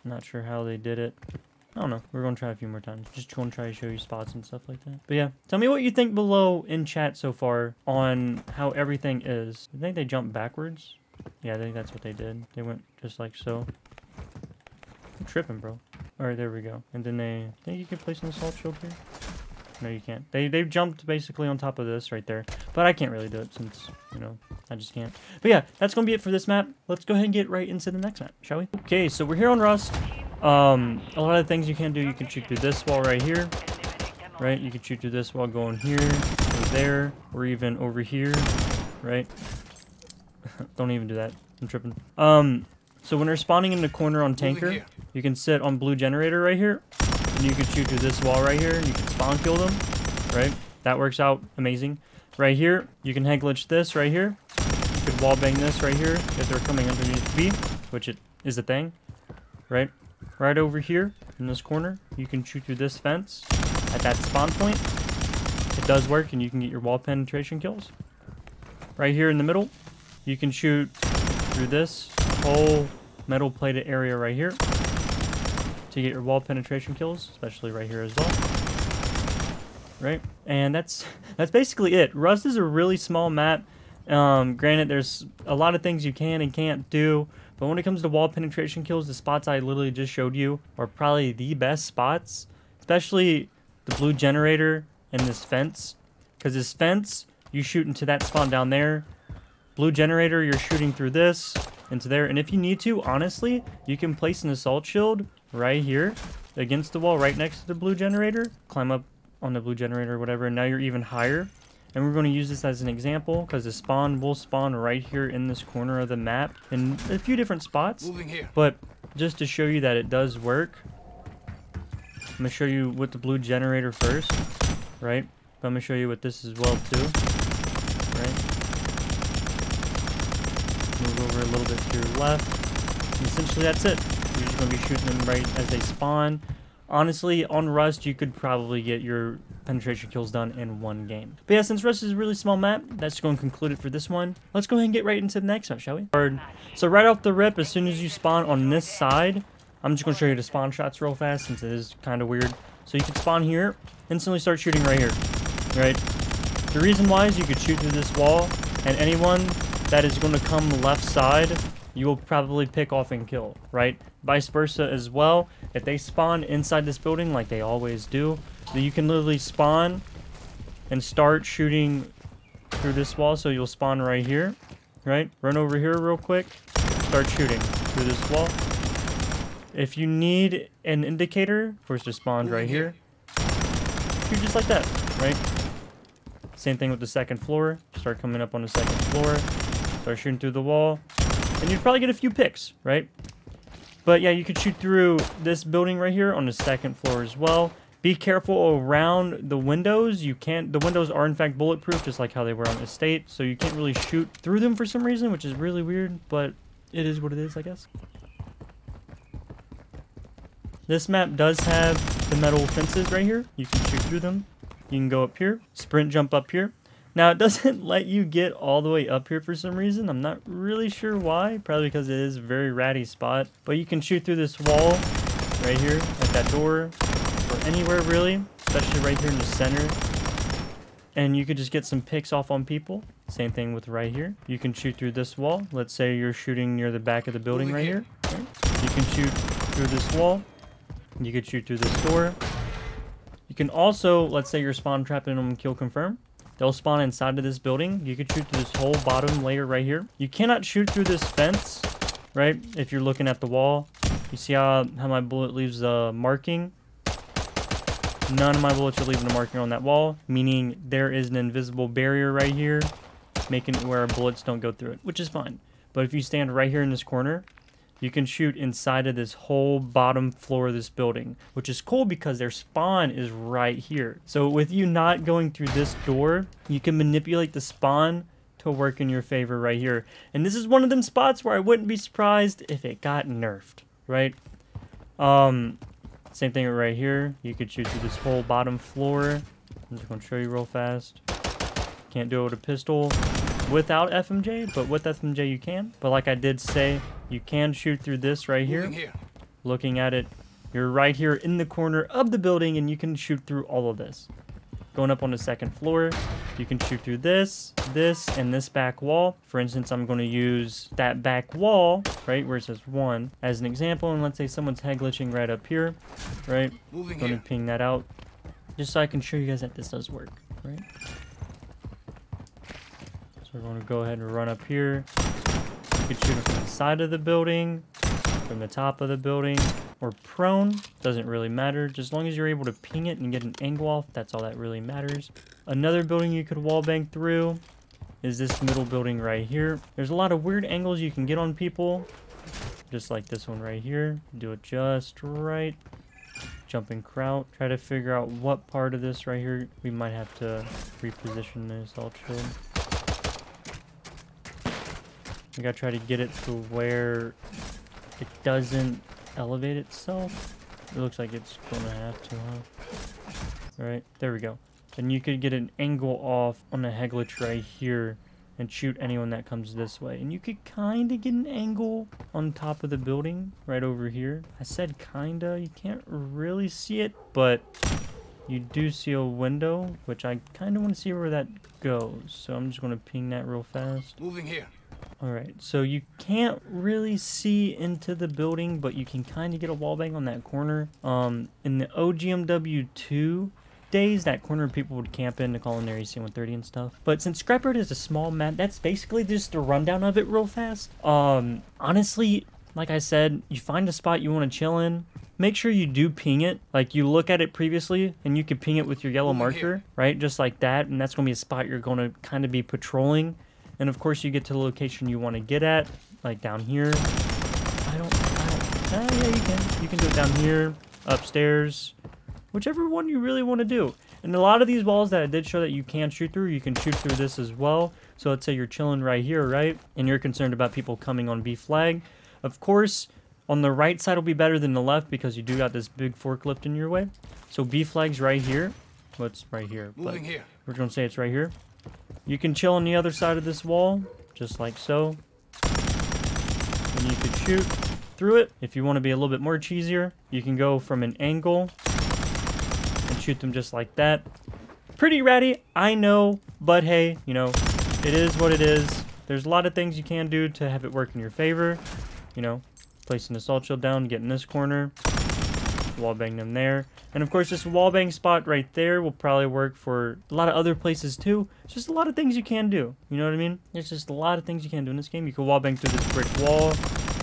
I'm not sure how they did it. I don't know. We're going to try a few more times. Just going to try to show you spots and stuff like that. But yeah, tell me what you think below in chat so far on how everything is. I think they jumped backwards. Yeah, I think that's what they did. They went just like so. I'm tripping, bro. All right, there we go. And then they... I think you can place an assault shield here. No, you can't. They, they've jumped basically on top of this right there. But I can't really do it since, you know, I just can't. But yeah, that's going to be it for this map. Let's go ahead and get right into the next map, shall we? Okay, so we're here on Rust. Um, a lot of things you can do. You can shoot through this wall right here. Right? You can shoot through this wall going here, or there, or even over here. Right? Don't even do that. I'm tripping. Um, so when they're spawning in the corner on Tanker, you can sit on Blue Generator right here. And you can shoot through this wall right here. You can spawn kill them, right? That works out amazing. Right here, you can head glitch this right here. You could wall bang this right here if they're coming underneath B, which it is a thing, right? Right over here in this corner, you can shoot through this fence at that spawn point. It does work, and you can get your wall penetration kills. Right here in the middle, you can shoot through this whole metal plated area right here to get your wall penetration kills, especially right here as well, right? And that's that's basically it. Rust is a really small map. Um, granted, there's a lot of things you can and can't do, but when it comes to wall penetration kills, the spots I literally just showed you are probably the best spots, especially the Blue Generator and this fence, because this fence, you shoot into that spawn down there. Blue Generator, you're shooting through this into there, and if you need to, honestly, you can place an assault shield right here against the wall right next to the Blue Generator, climb up on the Blue Generator or whatever, and now you're even higher. And we're going to use this as an example because the spawn will spawn right here in this corner of the map in a few different spots. Moving here. But just to show you that it does work, I'm going to show you with the Blue Generator first, right? But I'm going to show you with this as well too, right? Move over a little bit to your left, and essentially that's it. You're just going to be shooting them right as they spawn. Honestly, on Rust, you could probably get your penetration kills done in one game. But yeah, since Rust is a really small map, that's going to conclude it for this one. Let's go ahead and get right into the next one, shall we? So right off the rip, as soon as you spawn on this side, I'm just going to show you the spawn shots real fast since it is kind of weird. So you can spawn here, instantly start shooting right here, right? The reason why is you could shoot through this wall, and anyone that is going to come left side, you will probably pick off and kill, right? Vice versa as well. If they spawn inside this building like they always do, then you can literally spawn and start shooting through this wall. So you'll spawn right here, right? Run over here real quick, start shooting through this wall. If you need an indicator, of course, just spawn right here. Shoot just like that, right? Same thing with the second floor. Start coming up on the second floor. Start shooting through the wall. And you'd probably get a few picks, right? But yeah, you could shoot through this building right here on the second floor as well. Be careful around the windows. You can't, the windows are in fact bulletproof, just like how they were on Estate. So you can't really shoot through them for some reason, which is really weird, but it is what it is, I guess. This map does have the metal fences right here. You can shoot through them. You can go up here, sprint jump up here. Now, it doesn't let you get all the way up here for some reason. I'm not really sure why. Probably because it is a very ratty spot. But you can shoot through this wall right here at that door or anywhere really, especially right here in the center. And you could just get some picks off on people. Same thing with right here. You can shoot through this wall. Let's say you're shooting near the back of the building right here. Okay. You can shoot through this wall. You could shoot through this door. You can also, let's say you're spawn trapping them, kill confirm. They'll spawn inside of this building. You could shoot through this whole bottom layer right here. You cannot shoot through this fence, right? If you're looking at the wall, you see how, how my bullet leaves the marking? None of my bullets are leaving a marking on that wall, meaning there is an invisible barrier right here, making it where our bullets don't go through it, which is fine. But if you stand right here in this corner, you can shoot inside of this whole bottom floor of this building, which is cool because their spawn is right here. So with you not going through this door, you can manipulate the spawn to work in your favor right here. And this is one of them spots where I wouldn't be surprised if it got nerfed, right? Um, same thing right here. You could shoot through this whole bottom floor. I'm just gonna show you real fast. Can't do it with a pistol without F M J, but with F M J you can. But like I did say, you can shoot through this right here. here. Looking at it, you're right here in the corner of the building, and you can shoot through all of this. Going up on the second floor, you can shoot through this, this, and this back wall. For instance, I'm going to use that back wall, right, where it says one, as an example. And let's say someone's head glitching right up here, right? Moving going here. to ping that out, just so I can show you guys that this does work, right? So we're going to go ahead and run up here. You could shoot them from the side of the building, from the top of the building, or prone. Doesn't really matter. Just as long as you're able to ping it and get an angle off, that's all that really matters. Another building you could wallbang through is this middle building right here. There's a lot of weird angles you can get on people, just like this one right here. Do it just right. Jump and crouch. Try to figure out what part of this right here we might have to reposition this. I'll chill. I gotta try to get it to where it doesn't elevate itself. It looks like it's gonna have to, huh? Alright, there we go. And you could get an angle off on the head glitch right here and shoot anyone that comes this way. And you could kinda get an angle on top of the building right over here. I said kinda, you can't really see it, but you do see a window, which I kinda wanna see where that goes. So I'm just gonna ping that real fast. Moving here. All right, so you can't really see into the building, but you can kind of get a wallbang on that corner. Um, in the O G M W two days, that corner people would camp in to call in their A C one thirty and stuff. But since Scrapyard is a small map, that's basically just a rundown of it real fast. Um, honestly, like I said, you find a spot you want to chill in. Make sure you do ping it. Like, you look at it previously, and you can ping it with your yellow marker, right? Just like that, and that's going to be a spot you're going to kind of be patrolling. And of course, you get to the location you want to get at, like down here. I don't, I don't, ah, yeah, you can. You can do it down here, upstairs, whichever one you really want to do. And a lot of these walls that I did show that you can shoot through, you can shoot through this as well. So let's say you're chilling right here, right? And you're concerned about people coming on B flag. Of course, on the right side will be better than the left because you do got this big forklift in your way. So B flag's right here. What's right here? Moving but here. We're going to say it's right here. You can chill on the other side of this wall, just like so. And you could shoot through it. If you want to be a little bit more cheesier, you can go from an angle shoot them just like that. Pretty ratty, I know, but hey, you know, it is what it is. There's a lot of things you can do to have it work in your favor. You know, placing the salt shield down, getting this corner, wallbang them there. And of course, this wallbang spot right there will probably work for a lot of other places too. It's just a lot of things you can do. You know what I mean? There's just a lot of things you can do in this game. You can wallbang through this brick wall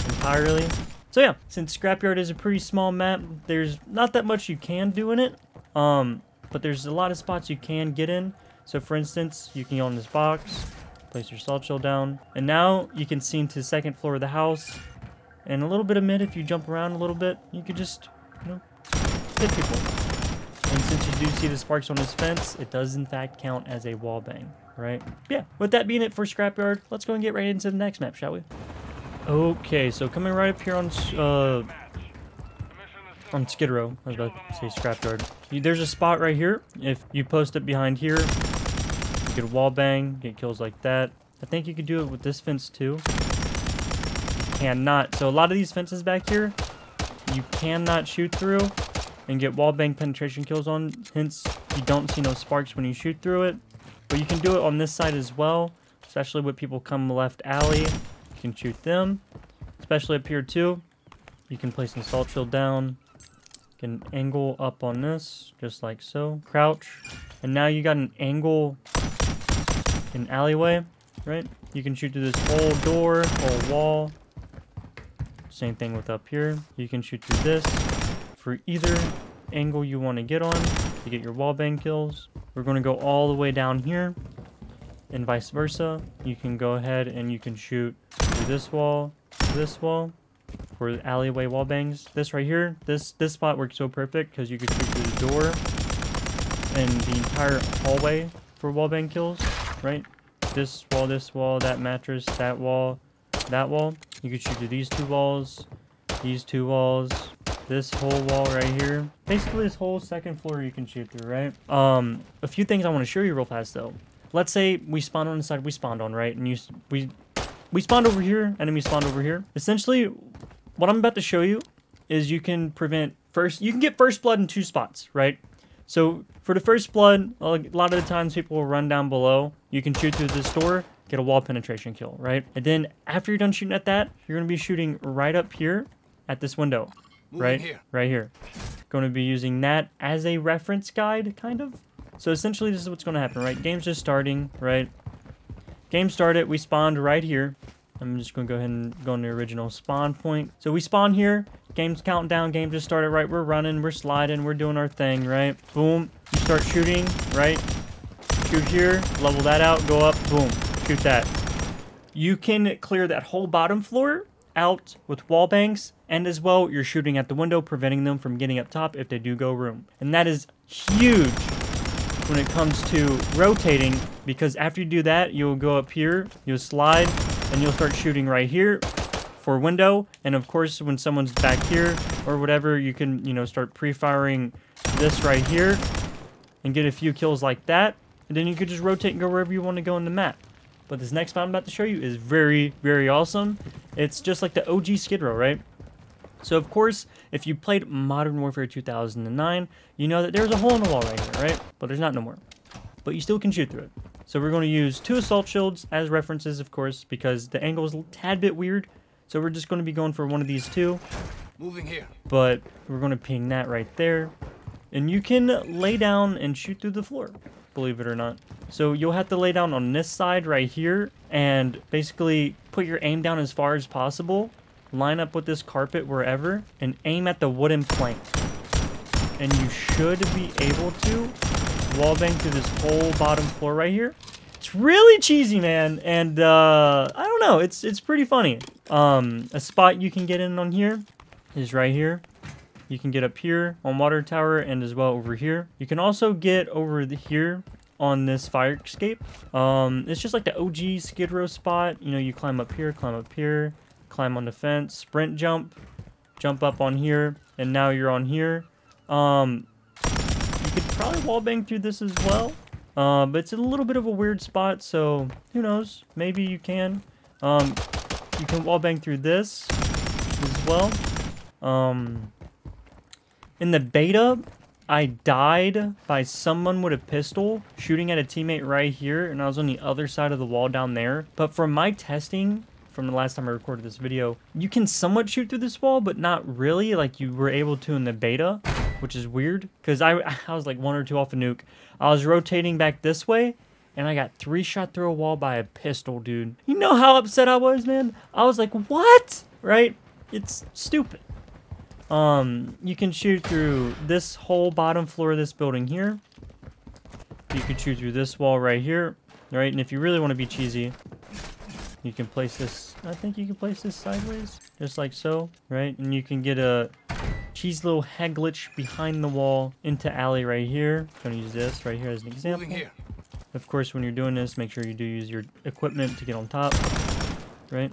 entirely. So yeah, since Scrapyard is a pretty small map, there's not that much you can do in it. Um, but there's a lot of spots you can get in. So for instance, you can go on this box, place your salt shell down, and now you can see into the second floor of the house. And a little bit of mid, if you jump around a little bit, you could just, you know, hit people. And since you do see the sparks on this fence, it does in fact count as a wall bang, right? Yeah, with that being it for Scrapyard, let's go and get right into the next map, shall we? Okay, so coming right up here on uh, on Skidrow, I was about to say Scrapyard. There's a spot right here. If you post it behind here, you could wall bang, get kills like that. I think you could do it with this fence too. Cannot. So a lot of these fences back here, you cannot shoot through and get wallbang penetration kills on, hence you don't see no sparks when you shoot through it. But you can do it on this side as well, especially when people come left alley, you can shoot them. Especially up here too, you can place an assault shield down, you can angle up on this, just like so, crouch, and now you got an angle in alleyway, right? You can shoot through this whole door, whole wall. Same thing with up here. You can shoot through this for either angle you want to get on to get your wallbang kills. We're going to go all the way down here and vice versa. You can go ahead and you can shoot through this wall, this wall for the alleyway wallbangs. This right here, this this spot works so perfect because you could shoot through the door and the entire hallway for wallbang kills, right? This wall, this wall, that mattress, that wall, that wall. You could shoot through these two walls, these two walls, this whole wall right here. Basically, this whole second floor you can shoot through, right? Um, a few things I want to show you real fast, though. Let's say we spawned on the side we spawned on, right? And you, we we spawned over here, enemy spawned over here. Essentially, what I'm about to show you is you can prevent first... You can get first blood in two spots, right? So, for the first blood, a lot of the times people will run down below. You can shoot through this door, get a wall penetration kill, right? And then after you're done shooting at that, you're gonna be shooting right up here at this window, right here. Right here. Gonna be using that as a reference guide, kind of. So essentially this is what's gonna happen, right? Game's just starting, right? Game started, we spawned right here. I'm just gonna go ahead and go on the original spawn point. So we spawn here, game's counting down, game just started, right? We're running, we're sliding, we're doing our thing, right? Boom, you start shooting, right? Shoot here, level that out, go up, boom. Shoot that. You can clear that whole bottom floor out with wall bangs, and as well you're shooting at the window, preventing them from getting up top if they do go room. And that is huge when it comes to rotating, because after you do that, you'll go up here, you'll slide, and you'll start shooting right here for window. And of course, when someone's back here or whatever, you can, you know, start pre-firing this right here and get a few kills like that. And then you could just rotate and go wherever you want to go on the map. But this next map I'm about to show you is very, very awesome. It's just like the O G Skid Row, right? So, of course, if you played Modern Warfare two thousand nine, you know that there's a hole in the wall right here, right? But there's not no more. But you still can shoot through it. So we're going to use two assault shields as references, of course, because the angle is a tad bit weird. So we're just going to be going for one of these two. Moving here. But we're going to ping that right there. And you can lay down and shoot through the floor, believe it or not. So you'll have to lay down on this side right here and basically put your aim down as far as possible, line up with this carpet wherever, and aim at the wooden plank. And you should be able to wallbang through this whole bottom floor right here. It's really cheesy, man, and uh, I don't know, it's it's pretty funny. Um, a spot you can get in on here is right here. You can get up here on water tower and as well over here. You can also get over the, here on this fire escape. Um, it's just like the O G Skid Row spot. You know, you climb up here, climb up here, climb on the fence, sprint jump, jump up on here, and now you're on here. Um, you could probably wallbang through this as well, uh, but it's a little bit of a weird spot, so who knows? Maybe you can. Um, you can wallbang through this as well. Um... In the beta, I died by someone with a pistol shooting at a teammate right here, and I was on the other side of the wall down there. But from my testing, from the last time I recorded this video, you can somewhat shoot through this wall, but not really like you were able to in the beta, which is weird because I, I was like one or two off a nuke. I was rotating back this way, and I got three shot through a wall by a pistol, dude. You know how upset I was, man? I was like, what? Right? It's stupid. Um, you can shoot through this whole bottom floor of this building here. You could shoot through this wall right here. Right? And if you really want to be cheesy, you can place this. I think you can place this sideways. Just like so. Right? And you can get a cheese little head glitch behind the wall into alley right here. I'm going to use this right here as an example. Of course, when you're doing this, make sure you do use your equipment to get on top, right?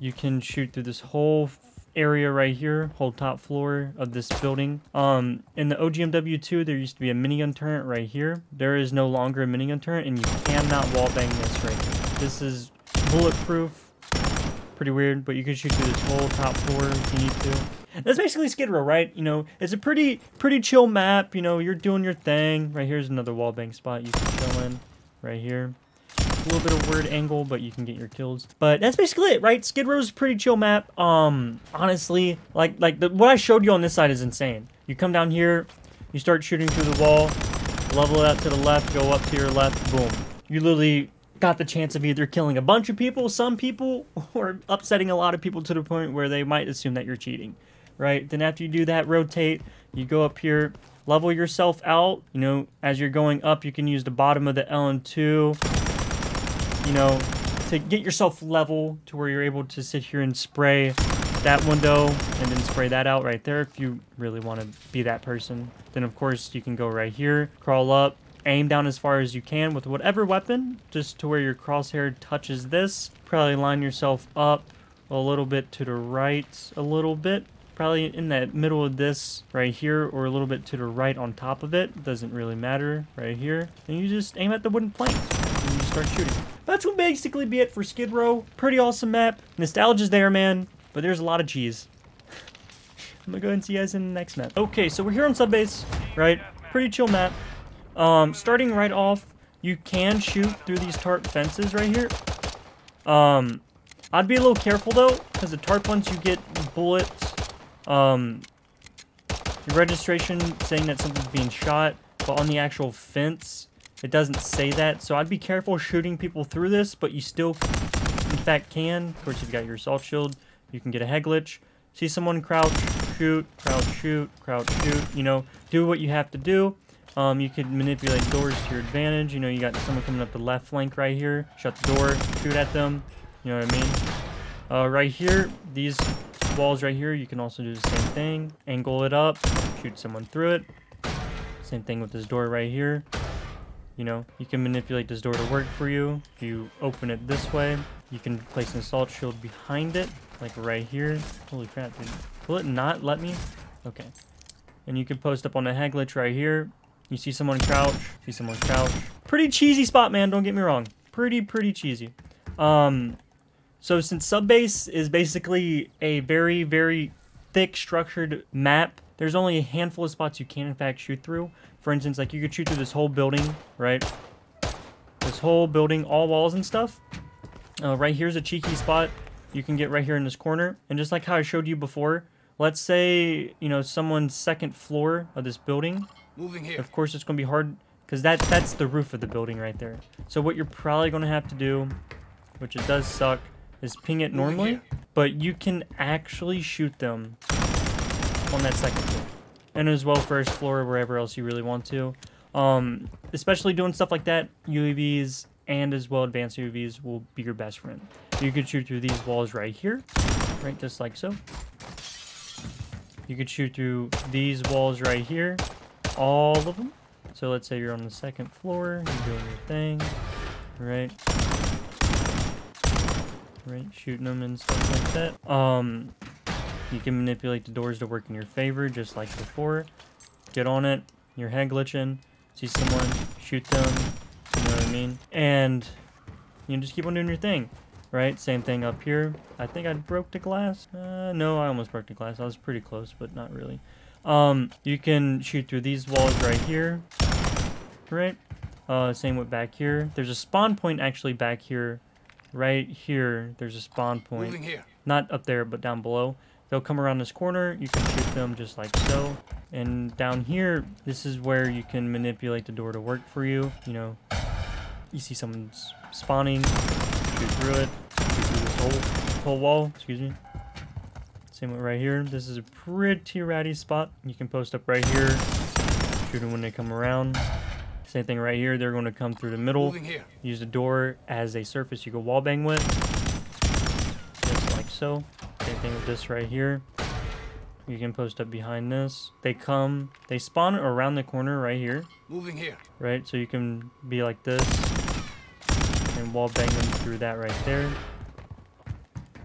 You can shoot through this whole area right here, whole top floor of this building. Um, in the O G M W two, there used to be a minigun turret right here. There is no longer a minigun turret, and you cannot wall bang this right here. This is bulletproof. Pretty weird, but you can shoot through this whole top floor if you need to. That's basically Skid Row, right? You know, it's a pretty, pretty chill map. You know, you're doing your thing. Right here's another wall bang spot you can chill in. Right here. A little bit of weird angle, but you can get your kills. But that's basically it, right? Skid Row is a pretty chill map. Um, honestly, like, like the, what I showed you on this side is insane. You come down here, you start shooting through the wall, level it out to the left, go up to your left, boom. You literally got the chance of either killing a bunch of people, some people, or upsetting a lot of people to the point where they might assume that you're cheating. Right, then after you do that, rotate, you go up here, level yourself out. You know, as you're going up, you can use the bottom of the L and two, you know, to get yourself level to where you're able to sit here and spray that window and then spray that out right there if you really want to be that person. Then, of course, you can go right here, crawl up, aim down as far as you can with whatever weapon, just to where your crosshair touches this. Probably line yourself up a little bit to the right a little bit. Probably in that middle of this right here, or a little bit to the right on top of it. Doesn't really matter right here. And you just aim at the wooden plank and you start shooting. That's what basically be it for Skid Row. Pretty awesome map. Nostalgia's there, man. But there's a lot of cheese. I'm gonna go ahead and see you guys in the next map. Okay, so we're here on Sub Base, right? Pretty chill map. Um, starting right off, you can shoot through these tarp fences right here. Um, I'd be a little careful though, because the tarp ones you get bullets. Um, your registration saying that something's being shot, but on the actual fence, it doesn't say that. So I'd be careful shooting people through this, but you still, in fact, can. Of course, you've got your assault shield. You can get a head glitch. See someone crouch, shoot, crouch, shoot, crouch, shoot. You know, do what you have to do. Um, you could manipulate doors to your advantage. You know, you got someone coming up the left flank right here. Shut the door, shoot at them. You know what I mean? Uh, right here, these walls right here, you can also do the same thing. Angle it up, shoot someone through it. Same thing with this door right here. You know, you can manipulate this door to work for you. If you open it this way, you can place an assault shield behind it, like right here. Holy crap, dude. Will it not let me? Okay. And you can post up on a head glitch right here. You see someone crouch, see someone crouch. Pretty cheesy spot, man, don't get me wrong. Pretty, pretty cheesy. Um... So since Sub Base is basically a very, very thick structured map, there's only a handful of spots you can in fact shoot through. For instance, like you could shoot through this whole building, right? This whole building, all walls and stuff. Uh, right here's a cheeky spot you can get right here in this corner. And just like how I showed you before, let's say, you know, someone's second floor of this building. Moving here. Of course, it's going to be hard because that, that's the roof of the building right there. So what you're probably going to have to do, which it does suck, is ping it normally, but you can actually shoot them on that second floor. And as well first floor, wherever else you really want to. Um, especially doing stuff like that, U A Vs and as well advanced U A Vs will be your best friend. You could shoot through these walls right here, right, just like so. You could shoot through these walls right here, all of them. So let's say you're on the second floor, you're doing your thing, right? Right, shooting them and stuff like that. Um, you can manipulate the doors to work in your favor, just like before. Get on it, your head glitching, see someone, shoot them, you know what I mean? And you just keep on doing your thing, right? Same thing up here. I think I broke the glass. Uh, no, I almost broke the glass. I was pretty close, but not really. Um, you can shoot through these walls right here, right? Uh, same with back here. There's a spawn point actually back here, right here. There's a spawn point. Moving here. Not up there, but down below. They'll come around this corner. You can shoot them just like so. And down here, this is where you can manipulate the door to work for you. You know, you see someone's spawning, shoot through it, shoot through this whole, whole wall, excuse me. Same with right here. This is a pretty ratty spot. You can post up right here, shoot them when they come around. Same thing right here. They're going to come through the middle. Use the door as a surface you can wallbang with. Just like so. Same thing with this right here. You can post up behind this. They come. They spawn around the corner right here. Moving here. Right? So you can be like this. And wallbang them through that right there.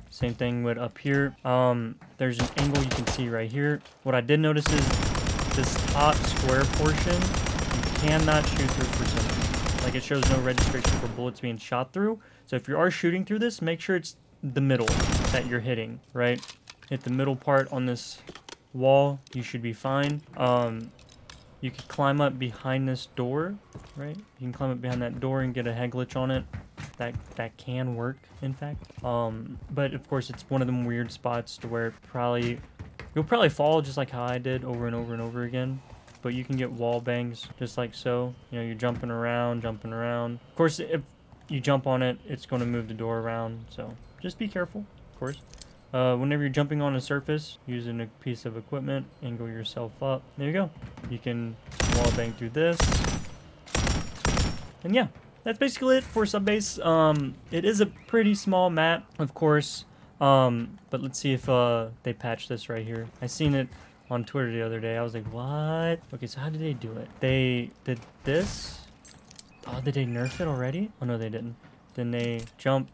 Same thing with up here. Um, there's an angle you can see right here. What I did notice is this top square portion, you cannot shoot through for some reason. Like, it shows no registration for bullets being shot through. So if you are shooting through this, make sure it's the middle that you're hitting, right? Hit the middle part on this wall. You should be fine. Um, you can climb up behind this door, right? You can climb up behind that door and get a head glitch on it. That that can work, in fact. Um, but of course, it's one of them weird spots to where probably you'll probably fall just like how I did over and over and over again. But you can get wall bangs just like so. You know, you're jumping around, jumping around. Of course, if you jump on it, it's going to move the door around. So just be careful, of course. Uh, whenever you're jumping on a surface, using a piece of equipment, angle yourself up. There you go. You can wall bang through this, and yeah. That's basically it for Sub Base. Um, it is a pretty small map, of course, um, but let's see if uh, they patch this right here. I seen it on Twitter the other day. I was like, what? Okay, so how did they do it? They did this. Oh, did they nerf it already? Oh, no, they didn't. Then they jump.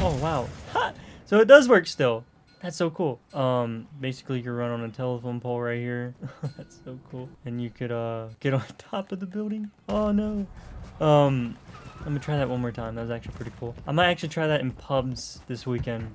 Oh, wow. Ha! So it does work still. That's so cool. Um, basically, you could run on a telephone pole right here. That's so cool. And you could uh, get on top of the building. Oh, no. Um... I'm gonna try that one more time. That was actually pretty cool. I might actually try that in pubs this weekend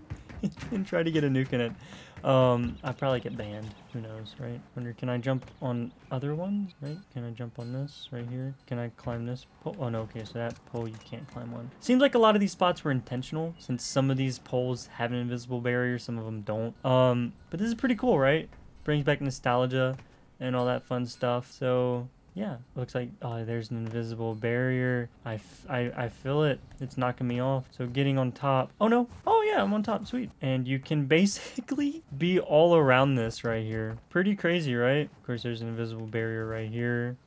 and try to get a nuke in it. Um, I'll probably get banned. Who knows, right? Wonder, can I jump on other ones, right? Can I jump on this right here? Can I climb this pole? Oh, no, okay, so that pole you can't climb on. Seems like a lot of these spots were intentional, since some of these poles have an invisible barrier, some of them don't. Um, but this is pretty cool, right? Brings back nostalgia and all that fun stuff, so... yeah, looks like oh, there's an invisible barrier. I, f I, I feel it. It's knocking me off. So getting on top. Oh, no. Oh, yeah, I'm on top. Sweet. And you can basically be all around this right here. Pretty crazy, right? Of course, there's an invisible barrier right here.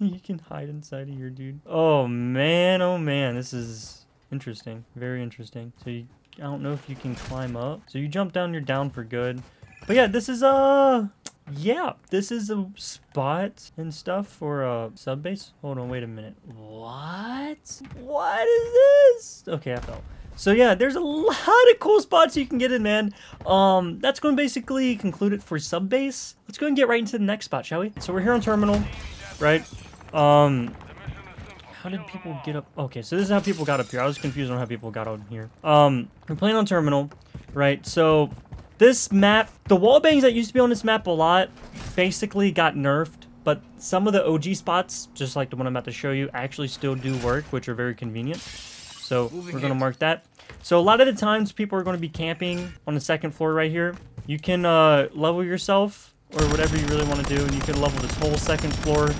You can hide inside of here, dude. Oh, man. Oh, man. This is interesting. Very interesting. So you, I don't know if you can climb up. So you jump down, you're down for good. But yeah, this is... uh. Yeah, this is a spot and stuff for a sub base. Hold on, wait a minute. What? What is this? Okay, I fell. So yeah, there's a lot of cool spots you can get in, man. Um, that's going to basically conclude it for sub base. Let's go and get right into the next spot, shall we? So we're here on Terminal, right? Um, how did people get up? Okay, so this is how people got up here. I was confused on how people got out here. Um, we're playing on Terminal, right? So... this map, the wallbangs that used to be on this map a lot basically got nerfed, but some of the O G spots, just like the one I'm about to show you, actually still do work, which are very convenient. So we're going to mark that. So a lot of the times people are going to be camping on the second floor right here. You can uh, level yourself or whatever you really want to do, and you can level this whole second floor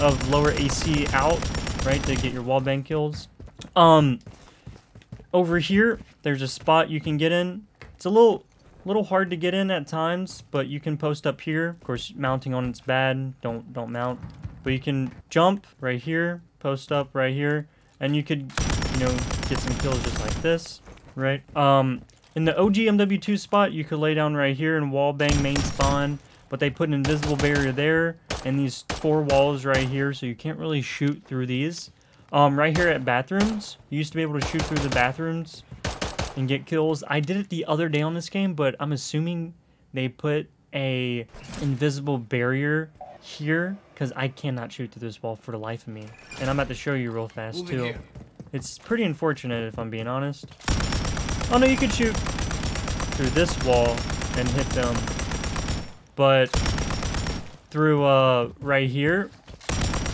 of lower A C out, right, to get your wallbang kills. Um, over here, there's a spot you can get in. It's a little... A little hard to get in at times, but you can post up here. Of course, mounting on it's bad. Don't don't mount. But you can jump right here, post up right here, and you could, you know, get some kills just like this, right? Um, in the O G M W two spot, you could lay down right here and wall bang main spawn, but they put an invisible barrier there and these four walls right here, so you can't really shoot through these. Um, right here at bathrooms, you used to be able to shoot through the bathrooms and get kills. I did it the other day on this game, but I'm assuming they put a invisible barrier here because I cannot shoot through this wall for the life of me. And I'm about to show you real fast Moving too. Here. It's pretty unfortunate if I'm being honest. Oh no, you could shoot through this wall and hit them, but through uh, right here,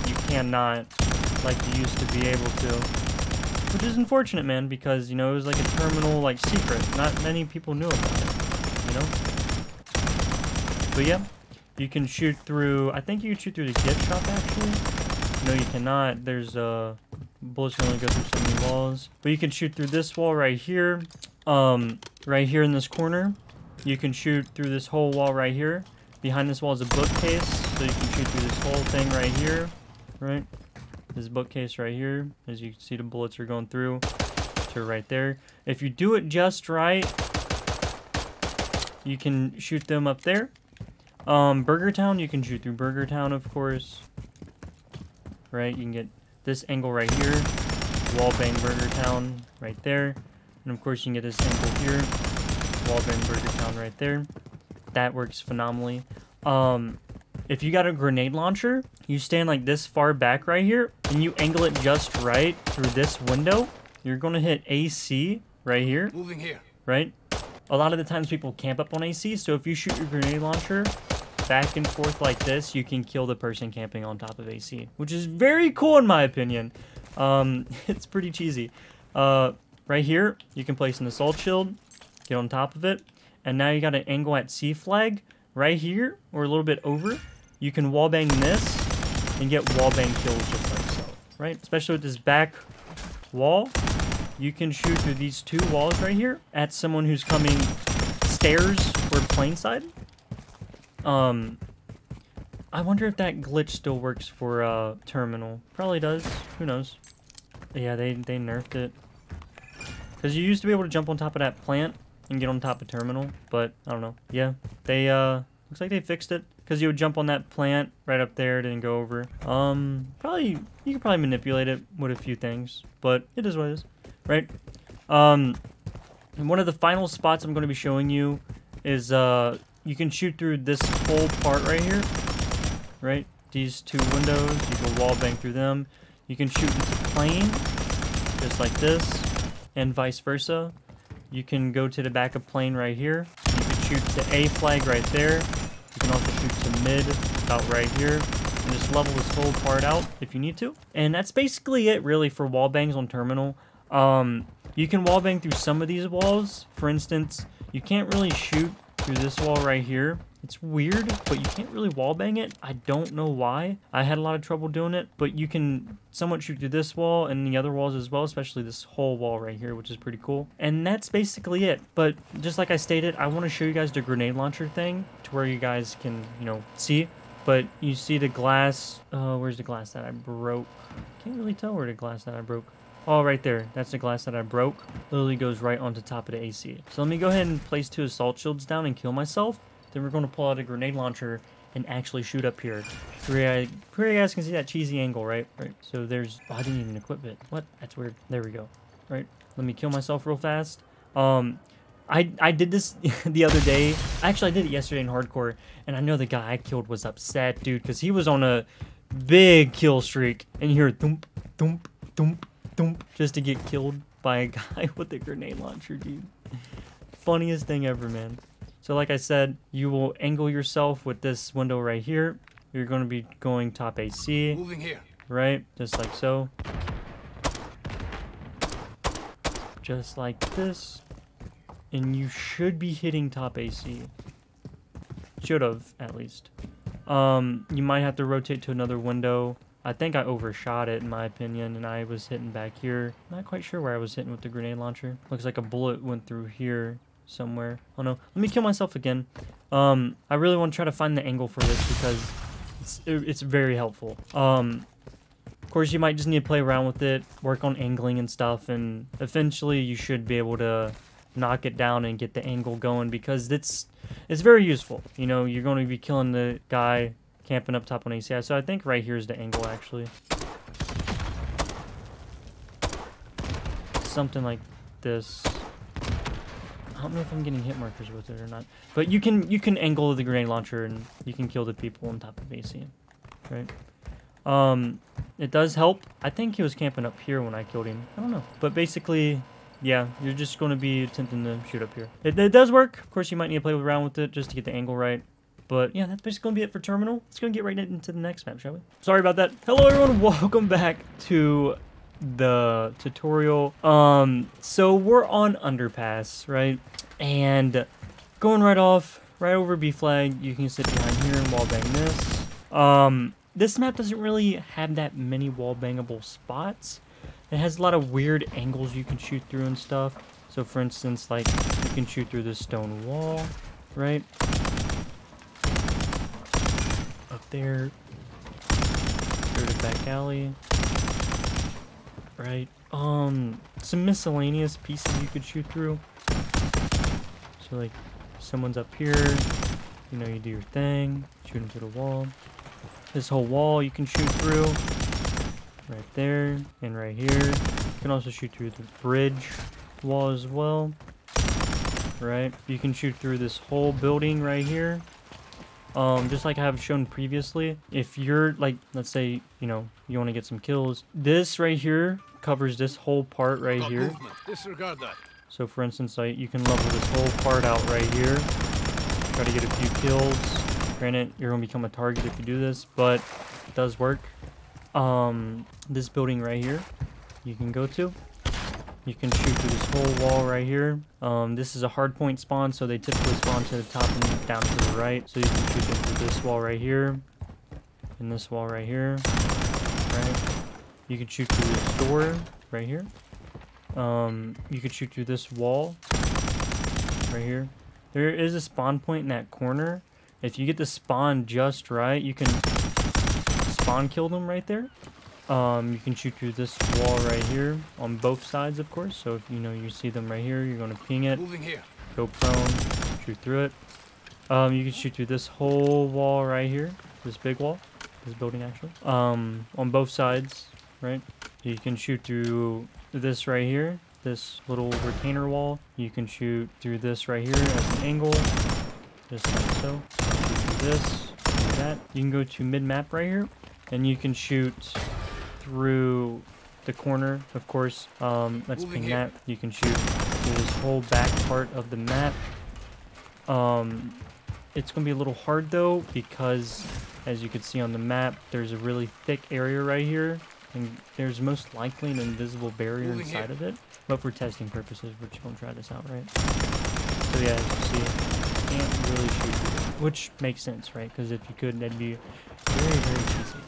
you cannot like you used to be able to. Which is unfortunate, man, because, you know, it was like a terminal, like, secret. Not many people knew about it, you know? But yeah, you can shoot through, I think you can shoot through the gift shop, actually. No, you cannot. There's, uh, bullets can only go through so many walls. But you can shoot through this wall right here. Um, right here in this corner. You can shoot through this whole wall right here. Behind this wall is a bookcase, so you can shoot through this whole thing right here, right? This bookcase right here, as you can see, the bullets are going through to right there. If you do it just right, you can shoot them up there. Um, Burger Town, you can shoot through Burger Town, of course. Right, you can get this angle right here, wallbang Burger Town right there, and of course you can get this angle here, wallbang Burger Town right there. That works phenomenally. Um, if you got a grenade launcher, you stand like this far back right here, and you angle it just right through this window. You're gonna hit A C right here. Moving here. Right? A lot of the times people camp up on A C, so if you shoot your grenade launcher back and forth like this, you can kill the person camping on top of A C, which is very cool in my opinion. Um, it's pretty cheesy. Uh, right here, you can place an assault shield, get on top of it, and now you got an angle at C flag right here, or a little bit over. You can wallbang this, and get wallbang kills just like so, right? Especially with this back wall, you can shoot through these two walls right here at someone who's coming stairs or plane side. Um, I wonder if that glitch still works for uh, Terminal. Probably does. Who knows? But yeah, they they nerfed it because you used to be able to jump on top of that plant and get on top of Terminal, but I don't know. Yeah, they uh, looks like they fixed it. Because you would jump on that plant right up there, didn't go over. Um, probably, you could probably manipulate it with a few things, but it is what it is, right? Um, and one of the final spots I'm going to be showing you is, uh, you can shoot through this whole part right here, right? These two windows, you can wallbang through them. You can shoot into the plane, just like this, and vice versa. You can go to the back of plane right here. You can shoot to A flag right there. You can also shoot to mid, about right here, and just level this whole part out if you need to. And that's basically it, really, for wallbangs on Terminal. Um, you can wallbang through some of these walls. For instance, you can't really shoot through this wall right here. It's weird, but you can't really wallbang it. I don't know why. I had a lot of trouble doing it, but you can somewhat shoot through this wall and the other walls as well, especially this whole wall right here, which is pretty cool. And that's basically it. But just like I stated, I want to show you guys the grenade launcher thing to where you guys can, you know, see. But you see the glass. Uh, where's the glass that I broke? Can't really tell where the glass that I broke. Oh, right there. That's the glass that I broke. Literally goes right onto top of the A C. So let me go ahead and place two assault shields down and kill myself. Then we're going to pull out a grenade launcher and actually shoot up here. Where you guys can see that cheesy angle, right? Right. So there's... Oh, I didn't even equip it. What? That's weird. There we go. Right. Let me kill myself real fast. Um, I, I did this the other day. Actually, I did it yesterday in hardcore. And I know the guy I killed was upset, dude. Because he was on a big kill streak. And you hear thump, thump, thump, thump. Just to get killed by a guy with a grenade launcher, dude. Funniest thing ever, man. So like I said, you will angle yourself with this window right here. You're going to be going top A C. Moving here. Right? Just like so. Just like this. And you should be hitting top A C. Should have, at least. Um, you might have to rotate to another window. I think I overshot it, in my opinion, and I was hitting back here. Not quite sure where I was hitting with the grenade launcher. Looks like a bullet went through here. Somewhere. Oh no, let me kill myself again. Um, I really want to try to find the angle for this because it's, it's very helpful. Um, of course, you might just need to play around with it, work on angling and stuff, and eventually you should be able to knock it down and get the angle going because it's, it's very useful. You know, you're going to be killing the guy camping up top on A C I, so I think right here is the angle actually. Something like this. I don't know if I'm getting hit markers with it or not, but you can you can angle the grenade launcher and you can kill the people on top of A C, right? Um, it does help. I think he was camping up here when I killed him. I don't know, but basically, yeah, you're just going to be attempting to shoot up here. It, it does work. Of course, you might need to play around with it just to get the angle right, But yeah, that's basically gonna be it for Terminal. Let's go and get right into the next map, shall we? Sorry about that. Hello everyone, welcome back to the tutorial. Um, so we're on Underpass, right? And going right off, right over B flag, you can sit behind here and wallbang this. Um, this map doesn't really have that many wallbangable spots. It has a lot of weird angles you can shoot through and stuff. So for instance, like you can shoot through this stone wall, right? Up there, through the back alley, right? Um, some miscellaneous pieces you could shoot through. So like, someone's up here, you know, you do your thing, shoot them through the wall. This whole wall you can shoot through. Right there, and right here. You can also shoot through the bridge wall as well. Right? You can shoot through this whole building right here. Um, just like I have shown previously, if you're, like, let's say, you know, you want to get some kills. This right here covers this whole part right here. Disregard that. So, for instance, like, you can level this whole part out right here. Try to get a few kills. Granted, you're going to become a target if you do this, but it does work. Um, this building right here, you can go to. You can shoot through this whole wall right here. Um, this is a hard point spawn, so they typically spawn to the top and down to the right. So you can shoot through this wall right here, and this wall right here, right? You can shoot through this door right here. Um, you could shoot through this wall right here. There is a spawn point in that corner. If you get the spawn just right, you can spawn kill them right there. Um, you can shoot through this wall right here on both sides, of course. So if you know you see them right here, you're going to ping it. Moving here. Go prone, shoot through it. Um, you can shoot through this whole wall right here, this big wall, this building actually. Um, on both sides, right? You can shoot through this right here, this little retainer wall. You can shoot through this right here as an angle, just like so. Shoot through this, like that. You can go to mid-map right here. And you can shoot through the corner, of course. Um, let's ping that. You can shoot through this whole back part of the map. Um, it's going to be a little hard, though, because, as you can see on the map, there's a really thick area right here. And there's most likely an invisible barrier inside of it. But for testing purposes, we're just going to try this out, right? So, yeah, as you see, you can't really shoot through it. Which makes sense, right? Because if you could, that'd be very, very easy.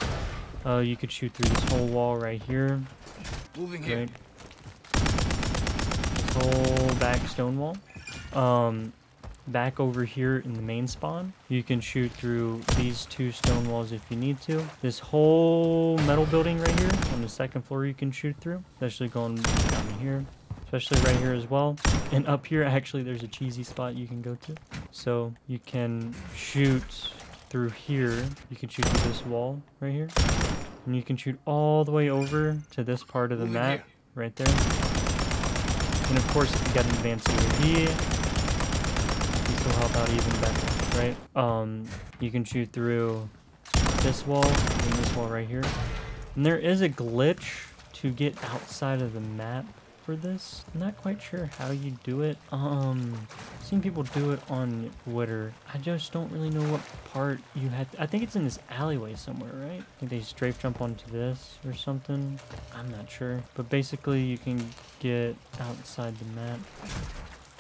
Uh, you could shoot through this whole wall right here. Moving right. Here. This whole back stone wall. Um, back over here in the main spawn. You can shoot through these two stone walls if you need to. This whole metal building right here on the second floor you can shoot through. Especially going down here. Especially right here as well. And up here, actually, there's a cheesy spot you can go to. So you can shoot through here, you can shoot through this wall right here, and you can shoot all the way over to this part of the map right there. And of course, if you got an advanced U A V, you still help out even better, right? Um, you can shoot through this wall and this wall right here. And there is a glitch to get outside of the map for this. I'm not quite sure how you do it. Um, I've seen people do it on Twitter. I just don't really know what part you had. I think it's in this alleyway somewhere, right? I think they strafe jump onto this or something. I'm not sure. But basically, you can get outside the map. I'm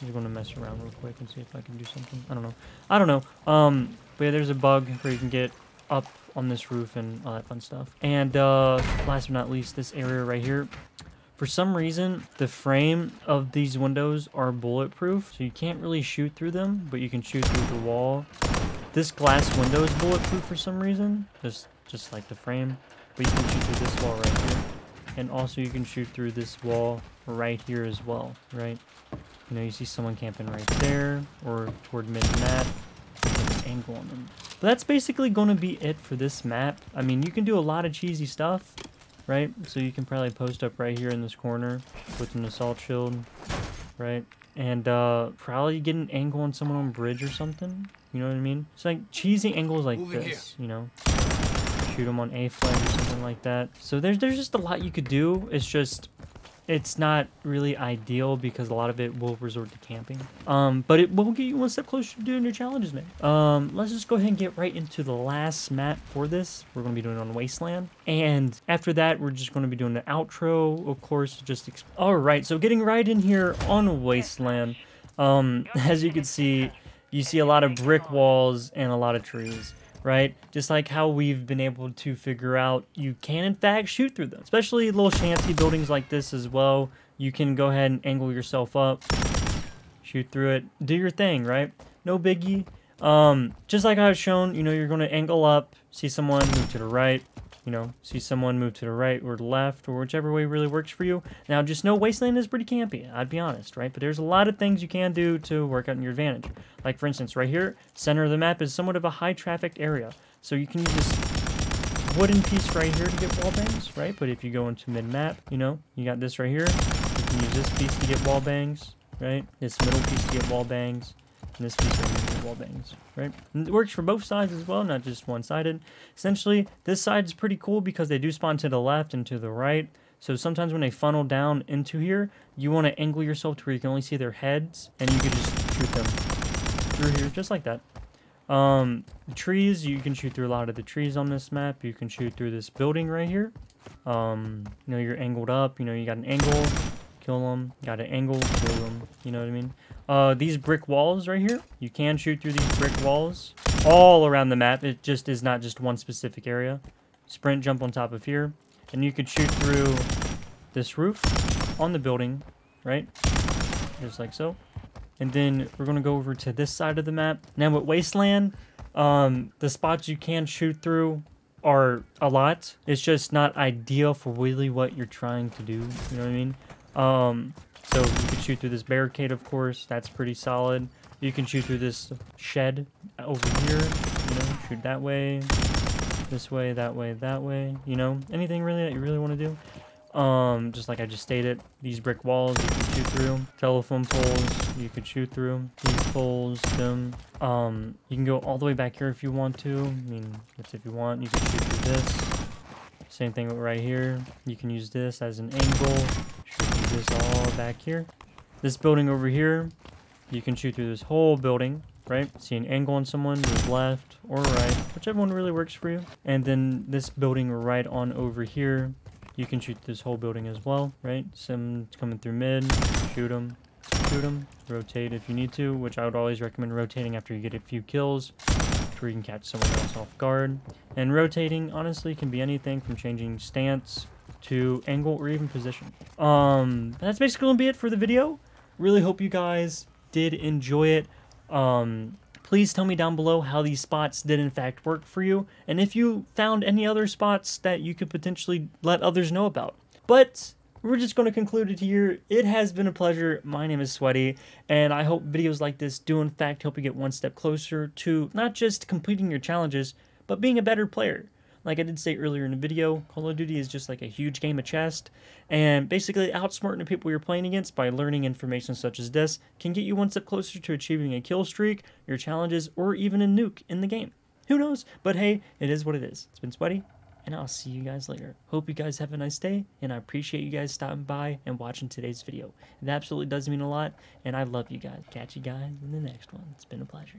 just gonna mess around real quick and see if I can do something. I don't know. I don't know. Um, but yeah, there's a bug where you can get up on this roof and all that fun stuff. And uh, last but not least, this area right here. For some reason, the frame of these windows are bulletproof, so you can't really shoot through them, but you can shoot through the wall. This glass window is bulletproof for some reason, just just like the frame, but you can shoot through this wall right here. And also you can shoot through this wall right here as well, right? You know, you see someone camping right there, or toward mid-map, with an angle on them. But that's basically going to be it for this map. I mean, you can do a lot of cheesy stuff, right? So you can probably post up right here in this corner with an assault shield, right? And uh, probably get an angle on someone on bridge or something. You know what I mean? It's like cheesy angles like Moving this, here. You know? Shoot them on A flank or something like that. So there's, there's just a lot you could do. It's just It's not really ideal because a lot of it will resort to camping. Um, but it will get you one step closer to doing your challenges, man. Um, let's just go ahead and get right into the last map for this. We're going to be doing it on Wasteland. And after that, we're just going to be doing the outro, of course. Just exp All right, so getting right in here on Wasteland. Um, as you can see, you see a lot of brick walls and a lot of trees. Right? Just like how we've been able to figure out you can, in fact, shoot through them. Especially little shanty buildings like this as well. You can go ahead and angle yourself up, shoot through it, do your thing, right? No biggie. Um, just like I've shown, you know, you're going to angle up, see someone, move to the right, you know, see someone move to the right or the left or whichever way really works for you. Now, just know Wasteland is pretty campy, I'd be honest, right? But there's a lot of things you can do to work out in your advantage. Like, for instance, right here, center of the map is somewhat of a high-trafficked area. So you can use this wooden piece right here to get wall bangs, right? But if you go into mid-map, you know, you got this right here. You can use this piece to get wall bangs, right? This middle piece to get wall bangs. And this piece right here to get wall bangs, right? And it works for both sides as well, not just one-sided. Essentially, this side is pretty cool because they do spawn to the left and to the right. So sometimes when they funnel down into here, you want to angle yourself to where you can only see their heads, and you can just shoot them through here just like that. Um the trees, you can shoot through a lot of the trees on this map. You can shoot through this building right here. Um you know, you're angled up, you know, you got an angle, kill them, got an angle, kill them, you know what I mean? Uh these brick walls right here, you can shoot through these brick walls all around the map. It just is not just one specific area. Sprint jump on top of here, and you could shoot through this roof on the building, right, just like so. And then we're going to go over to this side of the map. Now with Wasteland, um, the spots you can shoot through are a lot. It's just not ideal for really what you're trying to do. You know what I mean? Um, so you can shoot through this barricade, of course. That's pretty solid. You can shoot through this shed over here. You know, shoot that way, this way, that way, that way. You know, anything really that you really want to do. Um, just like I just stated, these brick walls you can shoot through, telephone poles you could shoot through, these poles, them. Um, you can go all the way back here if you want to. I mean, that's if you want. You can shoot through this. Same thing right here. You can use this as an angle. Shoot through this all back here. This building over here, you can shoot through this whole building. Right? See an angle on someone, move left or right, whichever one really works for you. And then this building right on over here. You can shoot this whole building as well, right? Sim coming through mid, shoot them, shoot them, rotate if you need to, which I would always recommend rotating after you get a few kills, where you can catch someone else off guard. And rotating, honestly, can be anything from changing stance to angle or even position. Um, that's basically gonna be it for the video. Really hope you guys did enjoy it. Um, Please tell me down below how these spots did in fact work for you, and if you found any other spots that you could potentially let others know about. But we're just going to conclude it here. It has been a pleasure. My name is Sweaty, and I hope videos like this do in fact help you get one step closer to not just completing your challenges, but being a better player. Like I did say earlier in the video, Call of Duty is just like a huge game of chess, and basically outsmarting the people you're playing against by learning information such as this can get you one step closer to achieving a kill streak, your challenges, or even a nuke in the game. Who knows? But hey, it is what it is. It's been Sweaty, and I'll see you guys later. Hope you guys have a nice day, and I appreciate you guys stopping by and watching today's video. It absolutely does mean a lot, and I love you guys. Catch you guys in the next one. It's been a pleasure.